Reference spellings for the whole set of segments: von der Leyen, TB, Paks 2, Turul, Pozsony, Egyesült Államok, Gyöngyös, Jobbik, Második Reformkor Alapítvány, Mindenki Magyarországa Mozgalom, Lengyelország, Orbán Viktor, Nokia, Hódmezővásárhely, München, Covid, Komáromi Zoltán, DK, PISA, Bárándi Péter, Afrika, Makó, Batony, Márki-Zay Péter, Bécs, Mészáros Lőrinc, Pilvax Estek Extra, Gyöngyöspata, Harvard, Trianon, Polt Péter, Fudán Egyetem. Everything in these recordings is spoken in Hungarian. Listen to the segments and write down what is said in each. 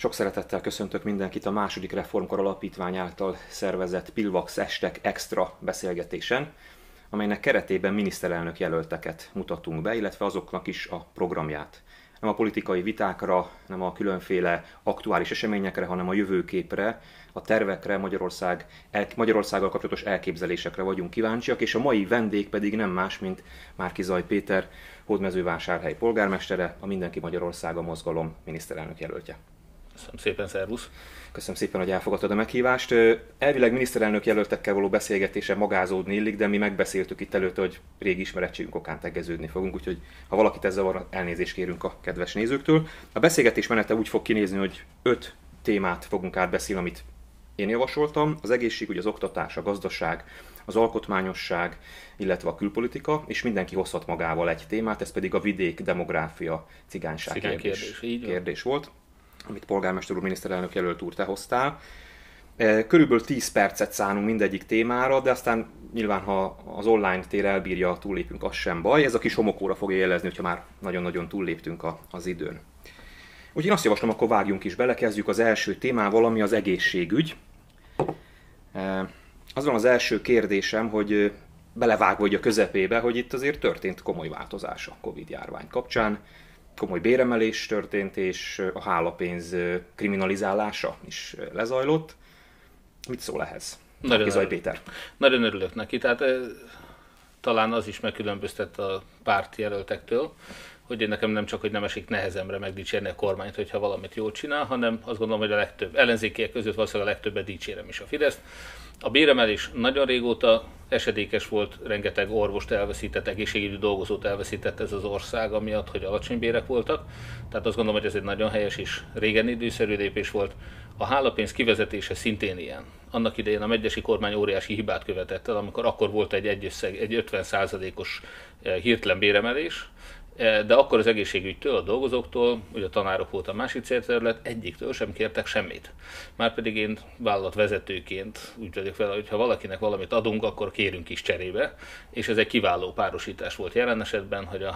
Sok szeretettel köszöntök mindenkit a Második Reformkor Alapítvány által szervezett Pilvax Estek Extra beszélgetésen, amelynek keretében miniszterelnök jelölteket mutatunk be, illetve azoknak is a programját. Nem a politikai vitákra, nem a különféle aktuális eseményekre, hanem a jövőképre, a tervekre, Magyarországgal kapcsolatos elképzelésekre vagyunk kíváncsiak, és a mai vendég pedig nem más, mint Márki-Zay Péter, Hódmezővásárhely polgármestere, a Mindenki Magyarországa Mozgalom miniszterelnök jelöltje. Köszönöm szépen, szervusz! Köszönöm szépen, hogy elfogadtad a meghívást. Elvileg miniszterelnök jelöltekkel való beszélgetése magázódni illik, de mi megbeszéltük itt előtt, hogy régi ismerettségünk okán tegeződni fogunk, úgyhogy ha valakit ez zavar, elnézést kérünk a kedves nézőktől. A beszélgetés menete úgy fog kinézni, hogy 5 témát fogunk átbeszélni, amit én javasoltam. Az egészségügy, az oktatás, a gazdaság, az alkotmányosság, illetve a külpolitika, és mindenki hozhat magával egy témát, ez pedig a vidék, demográfia, cigányság kérdés volt, amit polgármester úr, miniszterelnök jelölt úr, te hoztál. Körülbelül 10 percet szánunk mindegyik témára, de aztán nyilván, ha az online tér elbírja, túllépünk, az sem baj. Ez a kis homokóra fogja jelezni, hogyha már nagyon-nagyon túlléptünk az időn. Úgyhogy én azt javaslom, akkor vágjunk is bele, kezdjük az első témával, ami az egészségügy. Az van az első kérdésem, hogy belevágva a közepébe, hogy itt azért történt komoly változás a Covid-járvány kapcsán. Komoly béremelés történt, és a hálapénz kriminalizálása is lezajlott. Mit szól ehhez? Márki-Zay Péter. Nagyon örülök neki. Tehát talán az is megkülönböztet a pártjelöltektől, hogy én nekem nem csak, hogy nem esik nehezemre megdicsérni a kormányt, hogyha valamit jól csinál, hanem azt gondolom, hogy a legtöbb ellenzékiek között valószínűleg a legtöbbet dicsérem is a Fideszt. A béremelés nagyon régóta esedékes volt, rengeteg orvost elveszített, egészségügyi dolgozót elveszített ez az ország, amiatt, hogy alacsony bérek voltak. Tehát azt gondolom, hogy ez egy nagyon helyes és régen időszerű lépés volt. A hálapénz kivezetése szintén ilyen. Annak idején a megyesi kormány óriási hibát követett el, amikor akkor volt egy 50%-os hirtelen béremelés, de akkor az egészségügytől, a dolgozóktól, ugye a tanárok volt a másik célterület, egyiktől sem kértek semmit. Márpedig én vállalatvezetőként úgy vagyok vele, hogy ha valakinek valamit adunk, akkor kérünk is cserébe, és ez egy kiváló párosítás volt jelen esetben, hogy a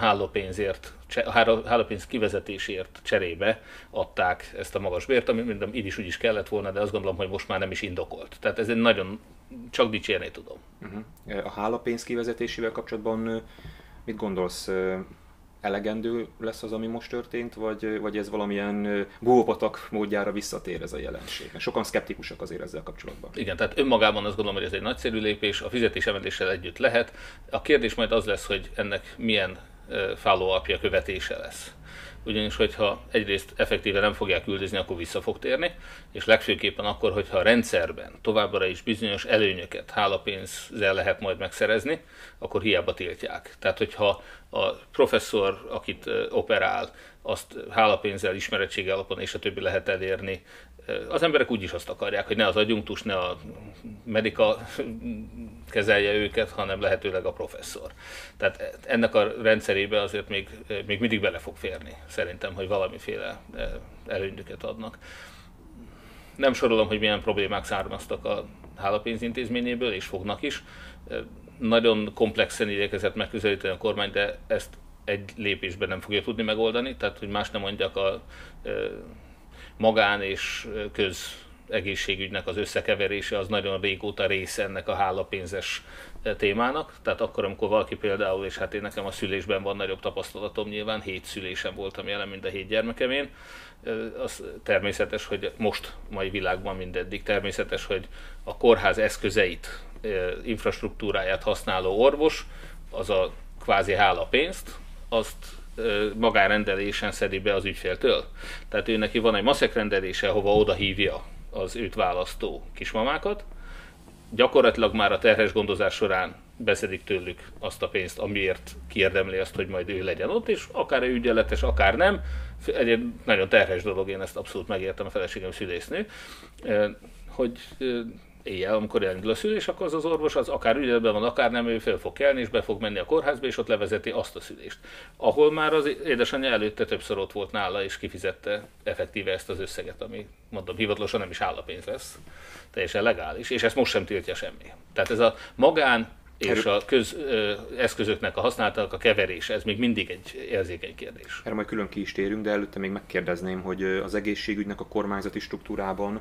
hálapénz kivezetésért cserébe adták ezt a magas bért, ami minden így is úgy is kellett volna, de azt gondolom, hogy most már nem is indokolt. Tehát ez egy nagyon, csak dicsérni tudom. A hálapénz kivezetésével kapcsolatban mit gondolsz? Elegendő lesz az, ami most történt, vagy ez valamilyen gópatak módjára visszatér ez a jelenség? Sokan szkeptikusak azért ezzel kapcsolatban. Igen, tehát önmagában azt gondolom, hogy ez egy nagyszerű lépés, a fizetésemeléssel együtt lehet. A kérdés majd az lesz, hogy ennek milyen follow-upja, követése lesz. Ugyanis, hogyha egyrészt effektíve nem fogják üldözni, akkor vissza fog térni, és legfőképpen akkor, hogyha a rendszerben továbbra is bizonyos előnyöket hálapénzzel lehet majd megszerezni, akkor hiába tiltják. Tehát, hogyha a professzor, akit operál, azt hálapénzzel, ismeretségi alapon és a többi lehet elérni, az emberek úgyis azt akarják, hogy ne az adjunktus, ne a medika kezelje őket, hanem lehetőleg a professzor. Tehát ennek a rendszerébe azért még mindig bele fog férni, szerintem, hogy valamiféle előnyöket adnak. Nem sorolom, hogy milyen problémák származtak a hálapénz intézményéből, és fognak is. Nagyon komplexen igyekezett megközelíteni a kormány, de ezt egy lépésben nem fogja tudni megoldani, tehát hogy más nem mondjak, a magán és közegészségügynek az összekeverése az nagyon régóta része ennek a hálapénzes témának. Tehát akkor, amikor valaki például, és hát én nekem a szülésben van nagyobb tapasztalatom, nyilván 7 szülésen voltam jelen, mind a 7 gyermekem én, az természetes, hogy most, mai világban mindeddig természetes, hogy a kórház eszközeit, infrastruktúráját használó orvos, az a kvázi hálapénzt, azt magárendelésen szedi be az ügyféltől. Tehát ő neki van egy maszek rendelése, hova oda hívja az őt választó kismamákat. Gyakorlatilag már a terhes gondozás során beszedik tőlük azt a pénzt, amiért kiérdemli azt, hogy majd ő legyen ott, és akár ő ügyeletes, akár nem. Egy nagyon terhes dolog, én ezt abszolút megértem, a feleségem szülésznő, hogy éjjel, amikor elindul a szülés, akkor az orvos az akár ügyeletben van, akár nem, ő fel fog kelni, és be fog menni a kórházba, és ott levezeti azt a szülést. Ahol már az édesanyja előtte többször ott volt nála, és kifizette effektíve ezt az összeget, ami, mondom, hivatalosan nem is hálapénz lesz, teljesen legális, és ezt most sem tiltja semmi. Tehát ez a magán és a közeszközöknek a használatának a keverése, ez még mindig egy érzékeny kérdés. Erre majd külön ki is térünk, de előtte még megkérdezném, hogy az egészségügynek a kormányzati struktúrában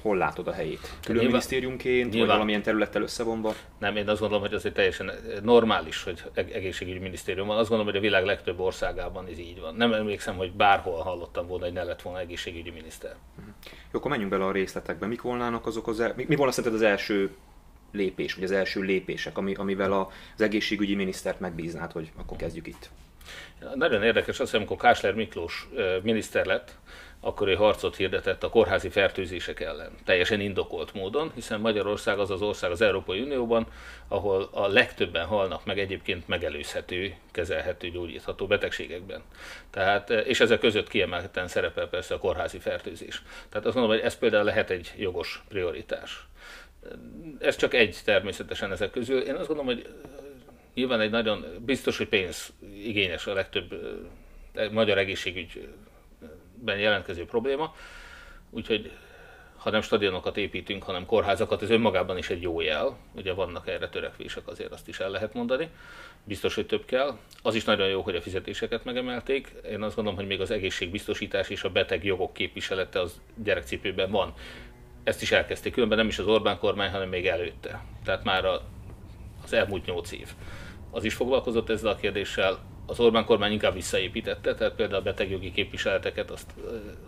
hol látod a helyét? Külön minisztériumként, vagy valamilyen területtel összevonva? Nem, én azt gondolom, hogy azért teljesen normális, hogy egészségügyi minisztérium van. Azt gondolom, hogy a világ legtöbb országában ez így van. Nem emlékszem, hogy bárhol hallottam volna, hogy ne lett volna egészségügyi miniszter. Jó, akkor menjünk bele a részletekbe. Mik volnának azok az mi volna szerinted az első lépés, vagy az első lépések, amivel az egészségügyi minisztert megbíznád, hogy akkor kezdjük itt? Nagyon érdekes az, hogy amikor Kásler Miklós miniszter lett, akkor ő harcot hirdetett a kórházi fertőzések ellen. Teljesen indokolt módon, hiszen Magyarország az az ország az Európai Unióban, ahol a legtöbben halnak meg egyébként megelőzhető, kezelhető, gyógyítható betegségekben. Tehát, és ezek között kiemelten szerepel persze a kórházi fertőzés. Tehát azt mondom, hogy ez például lehet egy jogos prioritás. Ez csak egy természetesen ezek közül. Én azt gondolom, hogy nyilván egy nagyon biztos, hogy pénzigényes a legtöbb magyar egészségügyben jelentkező probléma, úgyhogy ha nem stadionokat építünk, hanem kórházakat, ez önmagában is egy jó jel. Ugye vannak erre törekvések, azért azt is el lehet mondani. Biztos, hogy több kell. Az is nagyon jó, hogy a fizetéseket megemelték. Én azt gondolom, hogy még az egészségbiztosítás és a beteg jogok képviselete az gyerekcipőben van. Ezt is elkezdték, különben nem is az Orbán kormány, hanem még előtte. Tehát már az elmúlt 8 év. Az is foglalkozott ezzel a kérdéssel, az Orbán kormány inkább visszaépítette, tehát például a betegjogi képviseleteket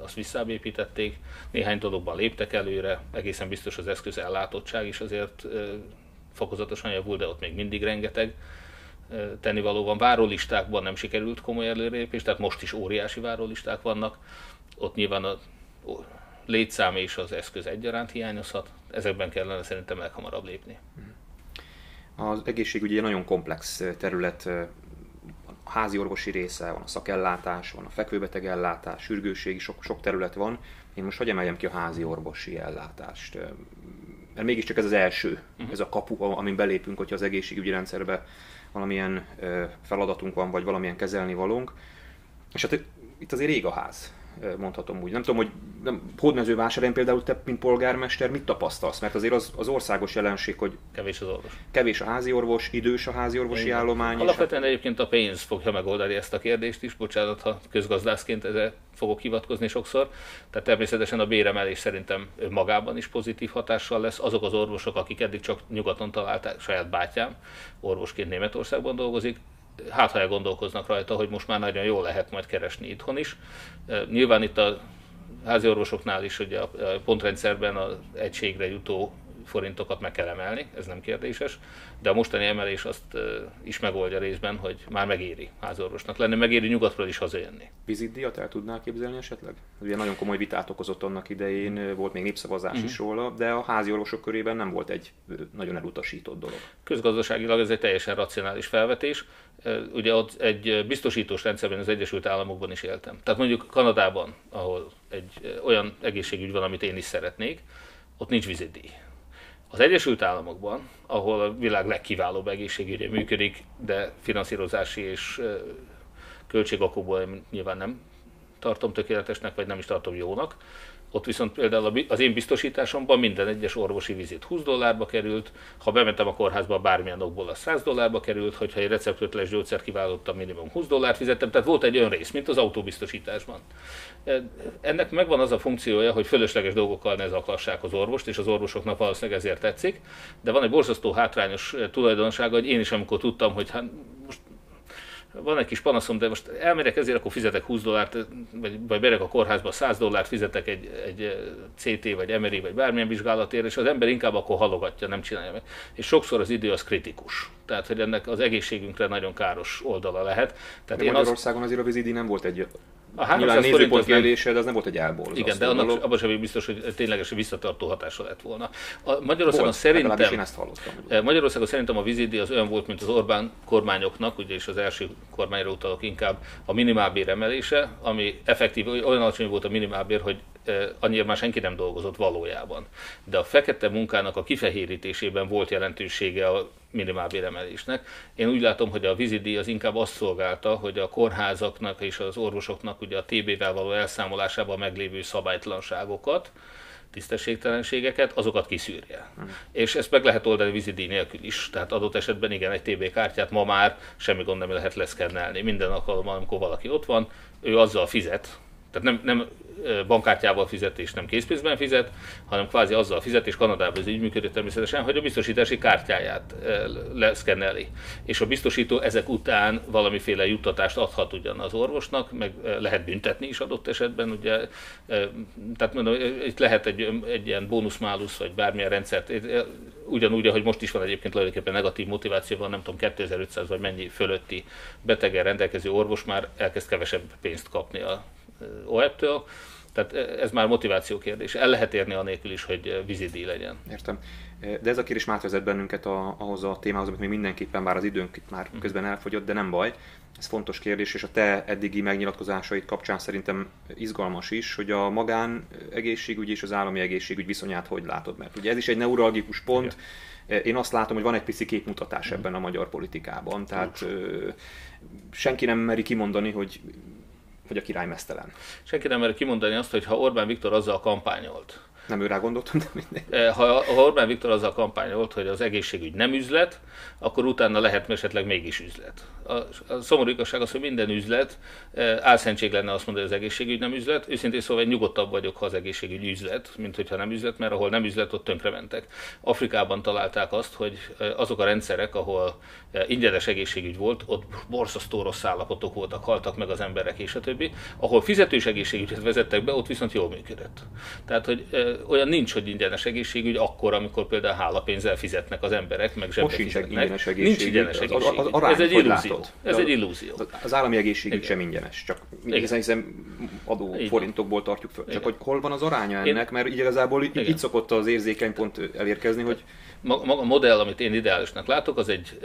azt visszaépítették, néhány dologban léptek előre, egészen biztos az eszköz ellátottság is azért fokozatosan javul, de ott még mindig rengeteg tennivaló van. Várólistákban nem sikerült komoly előrelépés, tehát most is óriási várólisták vannak, ott nyilván a létszám és az eszköz egyaránt hiányozhat, ezekben kellene szerintem leghamarabb lépni. Az egészségügy egy nagyon komplex terület, a háziorvosi része, van a szakellátás, van a fekvőbeteg ellátás, sürgősségi, sok terület van. Én most hogy emeljem ki a háziorvosi ellátást? Mert mégiscsak ez az első, ez a kapu, amin belépünk, hogyha az egészségügyi rendszerbe valamilyen feladatunk van, vagy valamilyen kezelnivalónk. És hát itt azért ég a ház, mondhatom úgy. Nem tudom, hogy Hódmezővásárhelyen például te, mint polgármester, mit tapasztalsz? Mert azért az országos jelenség, hogy kevés az orvos. Kevés a háziorvos, idős a háziorvosi állomány. Alapvetően egyébként a pénz fogja megoldani ezt a kérdést is, bocsánat, ha közgazdászként ezzel fogok hivatkozni sokszor. Tehát természetesen a béremelés szerintem magában is pozitív hatással lesz. Azok az orvosok, akik eddig csak nyugaton találták, saját bátyám orvosként Németországban dolgozik, hát ha elgondolkoznak rajta, hogy most már nagyon jól lehet majd keresni itthon is. Nyilván itt a házi orvosoknál is ugye a pontrendszerben az egységre jutó forintokat meg kell emelni, ez nem kérdéses, de a mostani emelés azt is megoldja részben, hogy már megéri házorvosnak lenni, megéri nyugatról is hazajönni. Vizitdíjat el tudnál képzelni esetleg? Ugye nagyon komoly vitát okozott annak idején, volt még népszavazás is róla, de a háziorvosok körében nem volt egy nagyon elutasított dolog. Közgazdaságilag ez egy teljesen racionális felvetés. Ugye ott egy biztosítós rendszerben az Egyesült Államokban is éltem. Tehát mondjuk Kanadában, ahol egy olyan egészségügy van, amit én is szeretnék, ott nincs vizitdíj. Az Egyesült Államokban, ahol a világ legkiválóbb egészségügye működik, de finanszírozási és költségokból nyilván nem tartom tökéletesnek, vagy nem is tartom jónak. Ott viszont például az én biztosításomban minden egyes orvosi vizit $20-ba került, ha bementem a kórházba bármilyen okból az $100-ba került, hogyha egy receptköteles gyógyszert kiválasztottam, minimum $20 fizettem, tehát volt egy önrész, mint az autóbiztosításban. Ennek megvan az a funkciója, hogy fölösleges dolgokkal ne zaklassák az orvost, és az orvosoknak valószínűleg ezért tetszik, de van egy borzasztó hátrányos tulajdonsága, hogy én is amikor tudtam, hogy hát most van egy kis panaszom, de most elmegyek ezért, akkor fizetek $20, vagy berek a kórházba $100, fizetek egy CT, vagy MRI, vagy bármilyen vizsgálatért, és az ember inkább akkor halogatja, nem csinálja meg. És sokszor az idő az kritikus. Tehát, hogy ennek az egészségünkre nagyon káros oldala lehet. Tehát Magyarországon azért a vizidi nem volt egy... Nyilván nézőpont kérdése, de az nem volt egy elborz. Igen, de abban sem biztos, hogy ténylegesen visszatartó hatása lett volna. Magyarországon szerintem a vizitdíj az olyan volt, mint az Orbán kormányoknak, ugye és az első kormányra utalok inkább, a minimálbér emelése, ami effektív, olyan alacsony volt a minimálbér, hogy annyira már senki nem dolgozott valójában. De a fekete munkának a kifehérítésében volt jelentősége a minimálbér emelésnek. Én úgy látom, hogy a vizitdíj az inkább azt szolgálta, hogy a kórházaknak és az orvosoknak ugye a TB-vel való elszámolásában meglévő szabálytlanságokat tisztességtelenségeket, azokat kiszűrje. És ezt meg lehet oldani vízidíj nélkül is, tehát adott esetben igen, egy TB kártyát ma már semmi gond nem lehet leszkennelni. Minden alkalommal, amikor valaki ott van, ő azzal fizet, tehát nem bankkártyával fizet és nem készpénzben fizet, hanem kvázi azzal fizet, és Kanadában ez így működött természetesen, hogy a biztosítási kártyáját leszkenneli. És a biztosító ezek után valamiféle juttatást adhat ugyan az orvosnak, meg lehet büntetni is adott esetben, ugye, tehát mondom, itt lehet egy ilyen bónuszmálusz, vagy bármilyen rendszert, ugyanúgy, ahogy most is van egyébként tulajdonképpen negatív motivációban, nem tudom, 2500 vagy mennyi fölötti betegen rendelkező orvos már elkezd kevesebb pénzt kapni a OEP-től, tehát ez már motiváció kérdés. El lehet érni anélkül is, hogy vízidíj legyen. Értem. De ez a kérdés már átvezet bennünket ahhoz a témához, amit mi mindenképpen, bár az időnk itt már közben elfogyott, de nem baj. Ez fontos kérdés, és a te eddigi megnyilatkozásaid kapcsán szerintem izgalmas is, hogy a magánegészségügy és az állami egészségügy viszonyát hogy látod? Mert ugye ez is egy neuralgikus pont. Igen. Én azt látom, hogy van egy pici képmutatás ebben a magyar politikában, tehát senki nem meri kimondani, hogy a király meztelen. Senki nem mer kimondani azt, hogy ha Orbán Viktor azzal kampányolt. Nem őrá gondoltam, de mindegy. Ha Orbán Viktor azzal kampányolt, hogy az egészségügy nem üzlet, akkor utána lehet esetleg mégis üzlet. A szomorú igazság az, hogy minden üzlet, álszentség lenne azt mondani, hogy az egészségügy nem üzlet. Őszintén szóval én nyugodtabb vagyok, ha az egészségügy üzlet, mint hogyha nem üzlet, mert ahol nem üzlet, ott tönkrementek. Afrikában találták azt, hogy azok a rendszerek, ahol ingyenes egészségügy volt, ott borzasztó rossz állapotok voltak, haltak meg az emberek és a többi. Ahol fizetős egészségügyet vezettek be, ott viszont jól működött. Tehát, hogy olyan nincs, hogy ingyenes egészségügy akkor, amikor például hálapénzzel fizetnek az emberek, meg zsebbe fizetnek. Nincs ingyenes egészségügy. Ez egy illúzió. Az állami egészségügy sem ingyenes, csak hiszen adó forintokból tartjuk föl. Csak hogy hol van az aránya ennek, mert igazából itt szokott az érzékeny pont elérkezni, hogy... Maga a modell, amit én ideálisnak látok, az egy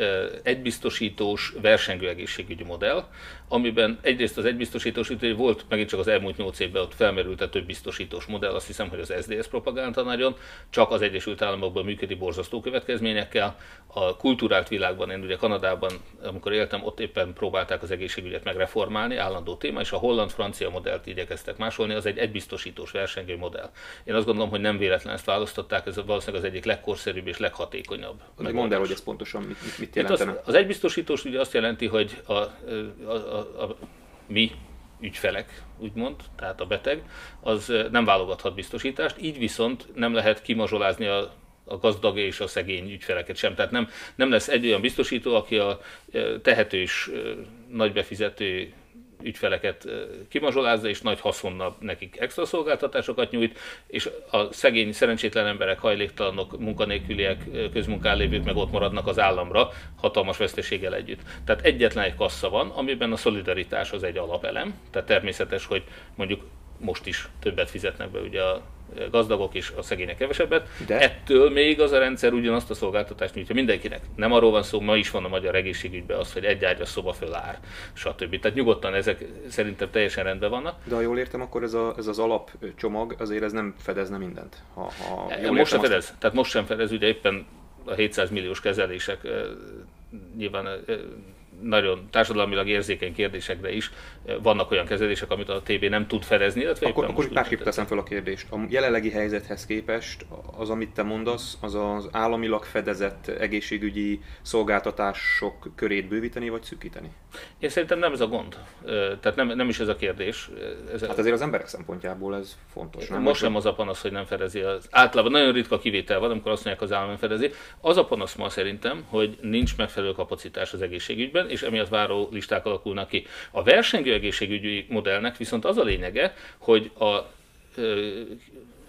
egybiztosítós, versengő egészségügyi modell, amiben egyrészt az egybiztosítós, volt megint csak az elmúlt 8 évben ott felmerült a több biztosítós modell, azt hiszem, hogy az SZDSZ propaganda nagyon, csak az Egyesült Államokban működik borzasztó következményekkel. A kulturált világban, én ugye Kanadában, amikor éltem, ott éppen próbálták az egészségügyet megreformálni, állandó téma, és a holland-francia modellt igyekeztek másolni, az egy egybiztosítós, versengő modell. Én azt gondolom, hogy nem véletlen ezt választották, ez valószínűleg az egyik legkorszerűbb és leghatékonyabb. Mondd el, hogy ez pontosan mit jelentene. Az egybiztosítós ugye azt jelenti, hogy mi ügyfelek, úgymond, tehát a beteg, az nem válogathat biztosítást, így viszont nem lehet kimazsolázni a gazdag és a szegény ügyfeleket sem. Tehát nem lesz egy olyan biztosító, aki a tehetős, nagybefizető ügyfeleket kimazsolázza, és nagy haszonnal nekik extra szolgáltatásokat nyújt, és a szegény, szerencsétlen emberek, hajléktalanok, munkanélküliek, közmunkán lévők meg ott maradnak az államra hatalmas veszteséggel együtt. Tehát egyetlen egy kassza van, amiben a szolidaritás az egy alapelem, tehát természetes, hogy mondjuk most is többet fizetnek be ugye a gazdagok és a szegények kevesebbet, de ettől még az a rendszer ugyanazt a szolgáltatást nyújtja mindenkinek. Nem arról van szó, ma is van a magyar egészségügyben az, hogy egy ágyas szoba fölár, stb. Tehát nyugodtan ezek szerintem teljesen rendben vannak. De ha jól értem, akkor ez az alapcsomag, azért ez nem fedezne mindent. Most sem fedez. Tehát most sem fedez, ugye éppen a 700 milliós kezelések nyilván... nagyon társadalmilag érzékeny kérdésekre is vannak olyan kezelések, amit a TB nem tud fedezni. Akkor másképp teszem fel a kérdést. A jelenlegi helyzethez képest az, amit te mondasz, az az államilag fedezett egészségügyi szolgáltatások körét bővíteni vagy szűkíteni? Én szerintem nem ez a gond. Tehát nem is ez a kérdés. Hát azért az emberek szempontjából ez fontos. Nem? Most sem az a panasz, hogy nem fedezi. Általában nagyon ritka kivétel van, amikor azt mondják, az állam nem fedezi. Az a panasz ma szerintem, hogy nincs megfelelő kapacitás az egészségügyben, és emiatt váró listák alakulnak ki. A versengő egészségügyi modellnek viszont az a lényege, hogy a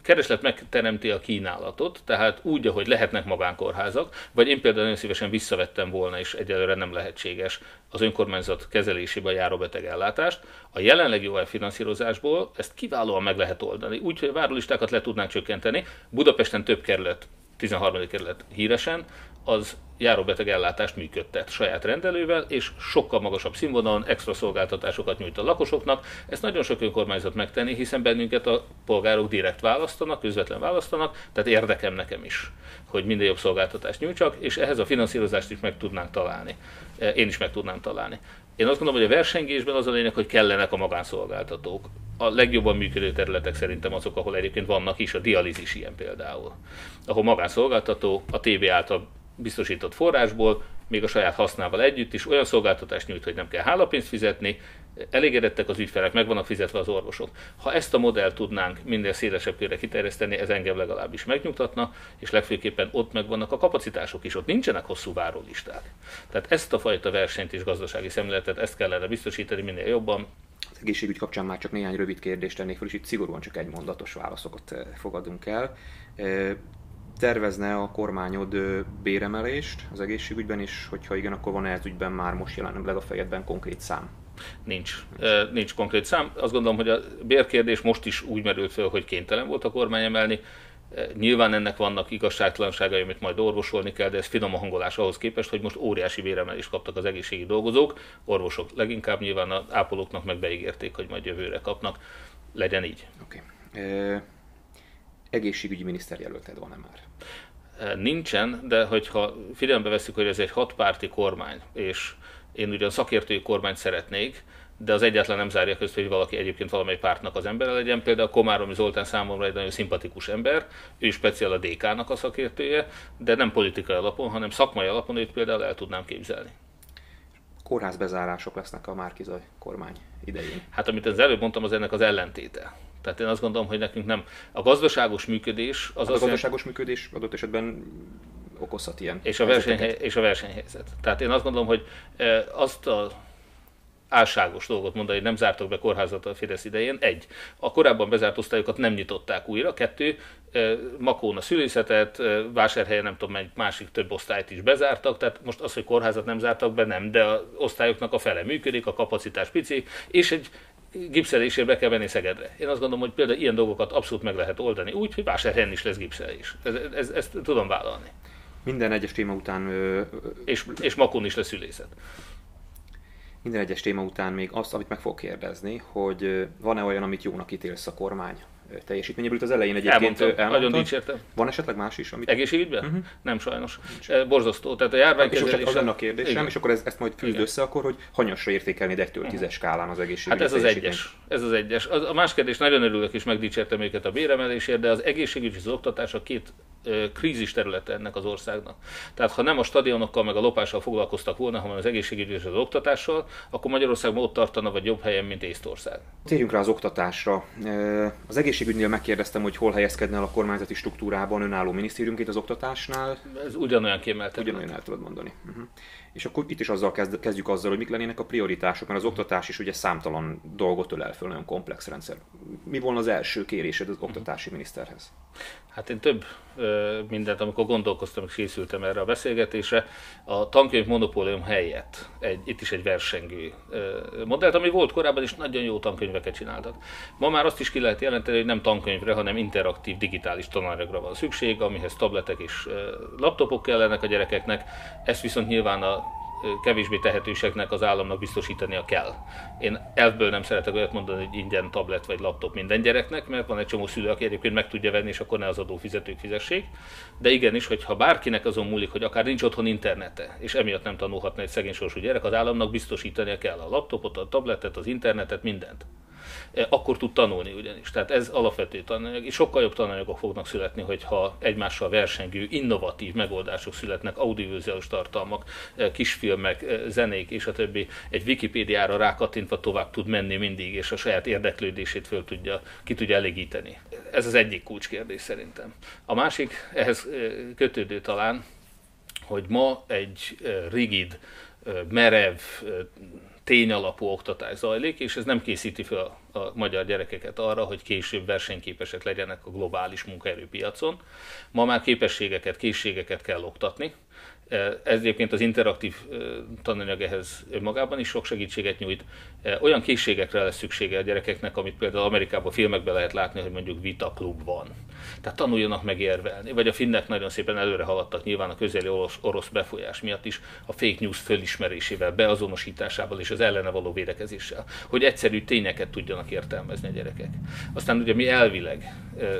kereslet megteremti a kínálatot, tehát úgy, ahogy lehetnek magánkórházak, vagy én például nagyon szívesen visszavettem volna, és egyelőre nem lehetséges az önkormányzat kezelésében járó betegellátást. A jelenlegi OEF finanszírozásból ezt kiválóan meg lehet oldani, úgy, hogy a várólistákat le tudnánk csökkenteni. Budapesten több kerület, 13. kerület híresen, az járóbeteg ellátást működtet saját rendelővel, és sokkal magasabb színvonalon extra szolgáltatásokat nyújt a lakosoknak. Ezt nagyon sok önkormányzat megtenni, hiszen bennünket a polgárok direkt választanak, közvetlen választanak, tehát érdekem nekem is, hogy minden jobb szolgáltatást nyújtsak, és ehhez a finanszírozást is meg tudnánk találni. Én is meg tudnám találni. Én azt gondolom, hogy a versengésben az a lényeg, hogy kellenek a magánszolgáltatók. a legjobban működő területek szerintem azok, ahol egyébként vannak is, a dialízis ilyen például. Ahol magánszolgáltató a TV által biztosított forrásból, még a saját hasznával együtt is olyan szolgáltatást nyújt, hogy nem kell hálapénzt fizetni, elégedettek az ügyfelek, meg vannak fizetve az orvosok. Ha ezt a modellt tudnánk minden szélesebb körre kiterjeszteni, ez engem legalábbis megnyugtatna, és legfőképpen ott megvannak a kapacitások is, ott nincsenek hosszú várólisták. Tehát ezt a fajta versenyt és gazdasági szemléletet, ezt kellene biztosítani minél jobban. Az egészségügy kapcsán már csak néhány rövid kérdést tennék fel, és itt szigorúan csak egymondatos válaszokat fogadunk el. Tervezne a kormányod béremelést az egészségügyben, és hogyha igen, akkor van-e ez ügyben már most jelenleg a fejedben konkrét szám? Nincs konkrét szám. Azt gondolom, hogy a bérkérdés most is úgy merült fel, hogy kénytelen volt a kormány emelni. Nyilván ennek vannak igazságtalanságai, amit majd orvosolni kell, de ez finom a hangolás ahhoz képest, hogy most óriási béremelést kaptak az egészségügyi dolgozók, orvosok leginkább, nyilván az ápolóknak meg beígérték, hogy majd jövőre kapnak. Legyen így. Oké. Egészségügyi miniszterjelölted van-e már? Nincsen, de hogyha figyelembe veszük, hogy ez egy hatpárti kormány, és én ugyan szakértői kormányt szeretnék, de az egyetlen nem zárja közt, hogy valaki egyébként valamely pártnak az embere legyen. Például Komáromi Zoltán számomra egy nagyon szimpatikus ember, ő speciál a DK-nak a szakértője, de nem politikai alapon, hanem szakmai alapon őt például el tudnám képzelni. Kórházbezárások lesznek a Márki-Zay kormány idején. Hát amit az előbb mondtam, az ennek az ellentéte. Tehát én azt gondolom, hogy nekünk nem. A gazdaságos működés... A gazdaságos működés adott esetben okozhat ilyen. És a versenyhelyzet. Tehát én azt gondolom, hogy azt a álságos dolgot mondani, hogy nem zártak be kórházat a Fidesz idején. Egy, a korábban bezárt osztályokat nem nyitották újra. Kettő, Makón a szülészetet, Vásárhelyen nem tudom, egy másik több osztályt is bezártak. Tehát most az, hogy kórházat nem zártak be, nem, de az osztályoknak a fele működik, a kapacitás pici, és egy gipszelésért be kell venni Szegedre. Én azt gondolom, hogy például ilyen dolgokat abszolút meg lehet oldani úgy, hogy Vásárhelyen is lesz gipszelés. Ezt tudom vállalni. Minden egyes téma után... És Makón is lesz szülészet. Minden egyes téma után még azt, amit meg fog kérdezni, hogy van-e olyan, amit jónak ítélsz a kormány teljesítményéből? Itt az elején egyébként elmondtam. Nagyon dicsértem. Van esetleg más is? Amit... Egészségügyben? Uh-huh. Nem, sajnos. Nincs. Borzasztó. Tehát a járványkezelése... És az lenne a kérdésem, igen. És akkor ezt majd fűzd össze akkor, hogy hanyasra értékelnéd 1-10-es skálán az egészségügyi teljesítményt? Ez az egyes. A más kérdés, nagyon örülök és megdicsértem őket a béremelésért, de az egészségügy és az oktatás a két krízis területe ennek az országnak. Tehát ha nem a stadionokkal meg a lopással foglalkoztak volna, hanem az egészségügyi és az oktatással, akkor Magyarország ott tartana, vagy jobb helyen, mint Észtország. Térjünk rá az oktatásra. Az egészségügynél megkérdeztem, hogy hol helyezkedne el a kormányzati struktúrában önálló minisztériumként az oktatásnál. Ez ugyanolyan kiemelten. Ugyanolyan el tudod mondani. Uh-huh. És akkor itt is azzal kezdjük azzal, hogy mik lennének a prioritások, mert az oktatás is ugye számtalan dolgot ölel föl, nagyon komplex rendszer. Mi volna az első kérésed az oktatási miniszterhez? Hát én több mindent, amikor gondolkoztam és készültem erre a beszélgetésre, a tankönyv monopólium helyett itt is egy versengő modellt, ami volt korábban, és nagyon jó tankönyveket csináltak. Ma már azt is ki lehet jelenteni, hogy nem tankönyvre, hanem interaktív, digitális tananyagra van szükség, amihez tabletek és laptopok kellenek a gyerekeknek, ezt viszont nyilván a kevésbé tehetőseknek az államnak biztosítania kell. Én elfből nem szeretek olyat mondani, hogy ingyen tablet vagy laptop minden gyereknek, mert van egy csomó szülő, aki egyébként meg tudja venni, és akkor ne az adófizetők fizessék. De igenis, hogyha bárkinek azon múlik, hogy akár nincs otthon internete, és emiatt nem tanulhatna egy szegény sorsú gyerek, az államnak biztosítania kell a laptopot, a tabletet, az internetet, mindent. Akkor tud tanulni ugyanis. Tehát ez alapvető tananyag, és sokkal jobb tananyagok fognak születni, hogyha egymással versengő, innovatív megoldások születnek, audiovizuális tartalmak, kisfilmek, zenék és a többi. Egy Wikipédiára rákattintva tovább tud menni mindig, és a saját érdeklődését ki tudja elégíteni. Ez az egyik kulcskérdés szerintem. A másik, ehhez kötődő talán, hogy ma egy rigid, merev, tényalapú oktatás zajlik, és ez nem készíti fel a magyar gyerekeket arra, hogy később versenyképesek legyenek a globális munkaerőpiacon. Ma már képességeket, készségeket kell oktatni. Ez egyébként az interaktív tananyag ehhez önmagában is sok segítséget nyújt. Olyan készségekre lesz szüksége a gyerekeknek, amit például Amerikában filmekben lehet látni, hogy mondjuk vitaklub van. Tehát tanuljanak megérvelni. Vagy a finnek nagyon szépen előre haladtak nyilván a közeli orosz befolyás miatt is a fake news fölismerésével, beazonosításával és az ellene való védekezéssel, hogy egyszerű tényeket tudjanak értelmezni a gyerekek. Aztán ugye mi elvileg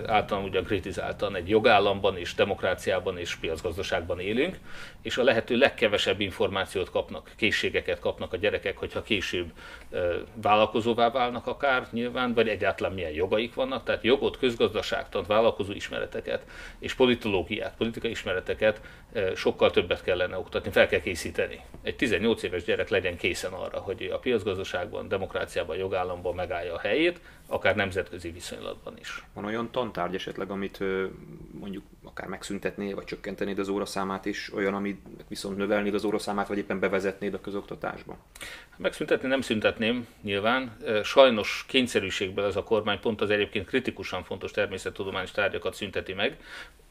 általán ugyan kritizáltan egy jogállamban és demokráciában és piacgazdaságban élünk, és a lehető legkevesebb információt kapnak, készségeket kapnak a gyerekek, hogyha később vállalkozóvá válnak akár nyilván, vagy egyáltalán milyen jogaik vannak, tehát jogot, közgazdaságtant, vállalkozó ismereteket és politológiát, politikai ismereteket sokkal többet kellene oktatni, fel kell készíteni. Egy 18 éves gyerek legyen készen arra, hogy a piacgazdaságban, demokráciában, jogállamban megállja a helyét, akár nemzetközi viszonylatban is. Van olyan tantárgy esetleg, amit mondjuk akár megszüntetnéd, vagy csökkentenéd az óraszámát is, olyan, amit viszont növelnéd az óraszámát, vagy éppen bevezetnéd a közoktatásba? Megszüntetni nem szüntetném nyilván. Sajnos kényszerűségből ez a kormány pont az egyébként kritikusan fontos természettudományos tárgyakat szünteti meg,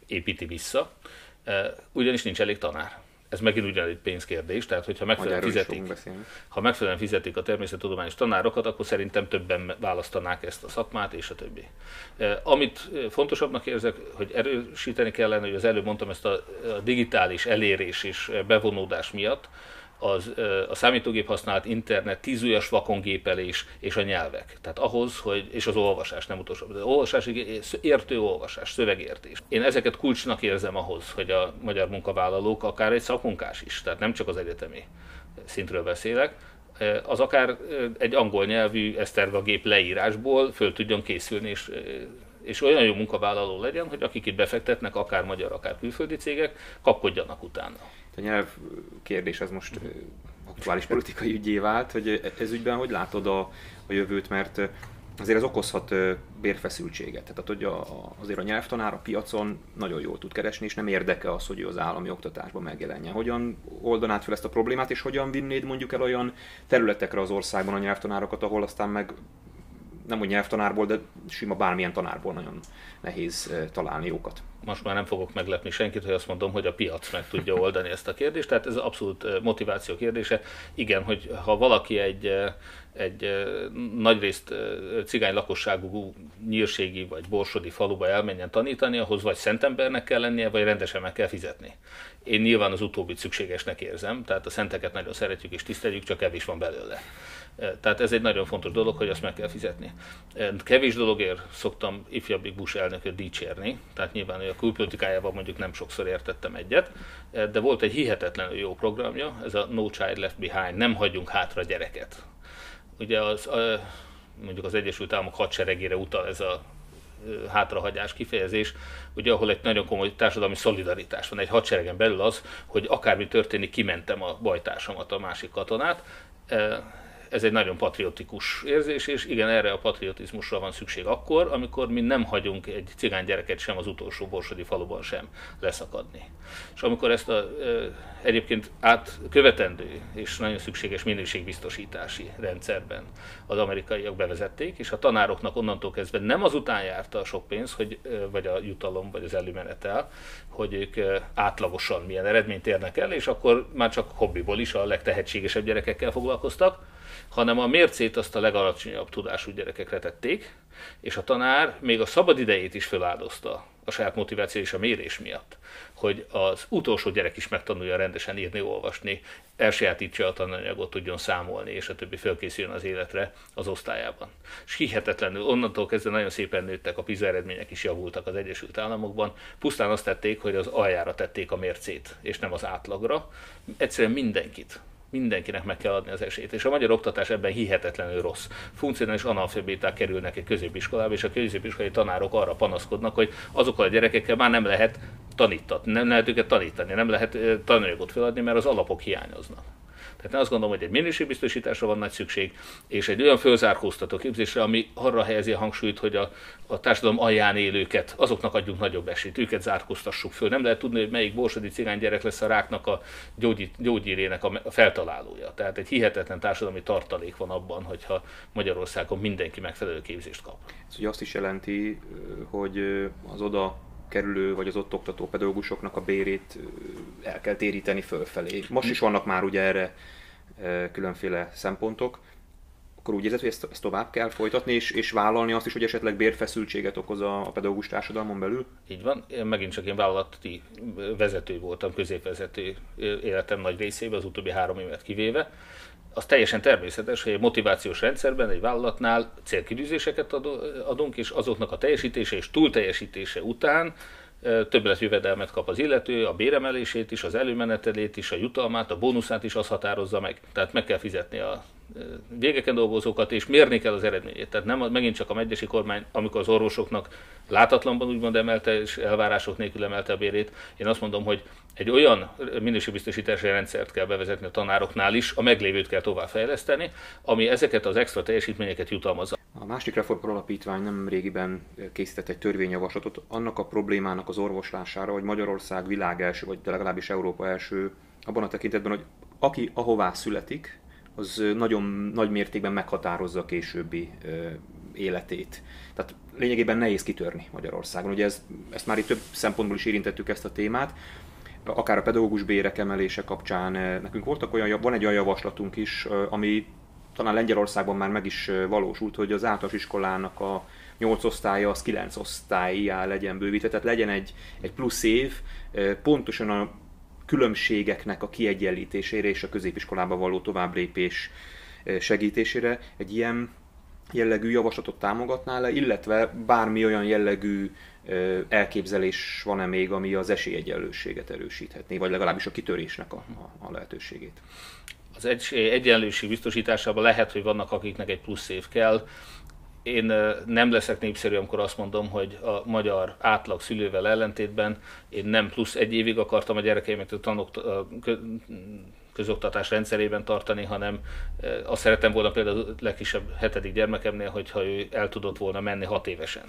építi vissza, ugyanis nincs elég tanár. Ez megint ugyanúgy pénzkérdés, tehát hogyha megfelelően fizetik a természettudományos tanárokat, akkor szerintem többen választanák ezt a szakmát, és a többi. Amit fontosabbnak érzek, hogy erősíteni kellene, hogy az előbb mondtam, ezt a digitális elérés és bevonódás miatt, a számítógép használat, internet, tízujjas vakongépelés és a nyelvek. Tehát ahhoz, és az olvasás, nem utolsó. Az olvasás, értő olvasás, szövegértés. Én ezeket kulcsnak érzem ahhoz, hogy a magyar munkavállalók, akár egy szakmunkás is, tehát nem csak az egyetemi szintről beszélek, az akár egy angol nyelvű esztergagép leírásból föl tudjon készülni, és olyan jó munkavállaló legyen, hogy akik itt befektetnek, akár magyar, akár külföldi cégek, kapkodjanak utána. A nyelv kérdés ez most aktuális politikai ügyé vált, hogy ez ügyben hogy látod a jövőt, mert azért ez okozhat bérfeszültséget. Tehát hogy azért a nyelvtanár a piacon nagyon jól tud keresni, és nem érdeke az, hogy ő az állami oktatásban megjelenjen. Hogyan oldanád fel ezt a problémát, és hogyan vinnéd mondjuk el olyan területekre az országban a nyelvtanárokat, ahol aztán meg nem úgy nyelvtanárból, de sima bármilyen tanárból nagyon nehéz találni jókat. Most már nem fogok meglepni senkit, hogy azt mondom, hogy a piac meg tudja oldani ezt a kérdést, tehát ez abszolút motiváció kérdése. Igen, hogy ha valaki egy nagyrészt cigány lakosságú nyírségi vagy borsodi faluba elmenjen tanítani, ahhoz vagy szentembernek kell lennie, vagy rendesen meg kell fizetni. Én nyilván az utóbbit szükségesnek érzem, tehát a szenteket nagyon szeretjük és tiszteljük, csak kevés van belőle. Tehát ez egy nagyon fontos dolog, hogy azt meg kell fizetni. Kevés dologért szoktam ifjabbik Bush elnököt dicsérni, tehát nyilván a külpolitikájában mondjuk nem sokszor értettem egyet, de volt egy hihetetlenül jó programja, ez a No Child Left Behind, nem hagyjunk hátra gyereket. Ugye mondjuk az Egyesült Államok hadseregére utal ez a hátrahagyás kifejezés, ugye ahol egy nagyon komoly társadalmi szolidaritás van, egy hadseregen belül az, hogy akármi történik, kimentem a bajtársamat, a másik katonát. Ez egy nagyon patriotikus érzés, és igen, erre a patriotizmusra van szükség akkor, amikor mi nem hagyunk egy cigány gyereket sem az utolsó borsodi faluban sem leszakadni. És amikor ezt egyébként követendő és nagyon szükséges minőségbiztosítási rendszerben az amerikaiak bevezették, és a tanároknak onnantól kezdve nem azután járta a sok pénz, vagy a jutalom, vagy az előmenetel, hogy ők átlagosan milyen eredményt érnek el, és akkor már csak hobbiból is a legtehetségesebb gyerekekkel foglalkoztak, hanem a mércét azt a legalacsonyabb tudású gyerekekre tették, és a tanár még a szabad idejét is feláldozta a saját motiváció és a mérés miatt, hogy az utolsó gyerek is megtanulja rendesen írni, olvasni, elsajátítsa a tananyagot, tudjon számolni, és a többi fölkészüljön az életre az osztályában. És hihetetlenül onnantól kezdve nagyon szépen nőttek, a PISA eredmények is javultak az Egyesült Államokban, pusztán azt tették, hogy az aljára tették a mércét, és nem az átlagra. Egyszerűen mindenkinek meg kell adni az esélyt, és a magyar oktatás ebben hihetetlenül rossz. Funkcionális analfabéták kerülnek egy középiskolába, és a középiskolai tanárok arra panaszkodnak, hogy azokkal a gyerekekkel már nem lehet tanítatni, nem lehet őket tanítani, nem lehet tananyagot feladni, mert az alapok hiányoznak. Tehát én azt gondolom, hogy egy minőségbiztosításra van nagy szükség, és egy olyan fölzárkóztató képzésre, ami arra helyezi a hangsúlyt, hogy a társadalom alján élőket, azoknak adjunk nagyobb esélyt, őket zárkóztassuk föl. Nem lehet tudni, hogy melyik borsodi cigány gyerek lesz a ráknak a gyógyírének a feltalálója. Tehát egy hihetetlen társadalmi tartalék van abban, hogyha Magyarországon mindenki megfelelő képzést kap. Ez ugye azt is jelenti, hogy az oda kerülő, vagy az ott oktató pedagógusoknak a bérét el kell téríteni fölfelé. Most is vannak már ugye erre különféle szempontok. akkor úgy érzed, hogy ezt tovább kell folytatni, és vállalni azt is, hogy esetleg bérfeszültséget okoz a pedagógus társadalmon belül? Így van. Én megint csak én vállalati vezető voltam, középvezető életem nagy részében, az utóbbi 3 évet kivéve. Az teljesen természetes, hogy egy motivációs rendszerben, egy vállalatnál célkitűzéseket adunk, és azoknak a teljesítése és túlteljesítése után többletjövedelmet kap az illető, a béremelését is, az előmenetelét is, a jutalmát, a bónuszát is az határozza meg. Tehát meg kell fizetni a végeken dolgozókat, és mérni kell az eredményét. Tehát nem, megint csak a megyesi kormány, amikor az orvosoknak látatlanban úgymond emelte, és elvárások nélkül emelte a bérét. Én azt mondom, hogy egy olyan minőségbiztosítási rendszert kell bevezetni a tanároknál is, a meglévőt kell továbbfejleszteni, ami ezeket az extra teljesítményeket jutalmazza. A Második Reformkor Alapítvány nemrégiben készített egy törvényjavaslatot annak a problémának az orvoslására, hogy Magyarország világ első, vagy legalábbis Európa első, abban a tekintetben, hogy aki ahová születik, az nagyon nagy mértékben meghatározza a későbbi életét. Tehát lényegében nehéz kitörni Magyarországon. Ugye ezt már itt több szempontból is érintettük ezt a témát, akár a pedagógus bérek emelése kapcsán. Nekünk van egy olyan javaslatunk is, ami talán Lengyelországban már meg is valósult, hogy az általános iskolának a 8 osztálya az 9 osztályjá legyen bővítve, tehát legyen egy plusz év, pontosan a különbségeknek a kiegyenlítésére és a középiskolába való továbblépés segítésére. Egy ilyen jellegű javaslatot támogatná le, illetve bármi olyan jellegű elképzelés van-e még, ami az esélyegyenlőséget erősíthetné, vagy legalábbis a kitörésnek a lehetőségét? Az egyenlőség biztosításában lehet, hogy vannak, akiknek egy plusz év kell. Én nem leszek népszerű, amikor azt mondom, hogy a magyar átlag szülővel ellentétben én nem plusz 1 évig akartam a gyerekeimet a közoktatás rendszerében tartani, hanem azt szerettem volna például a legkisebb 7. gyermekemnél, hogyha ő el tudott volna menni 6 évesen.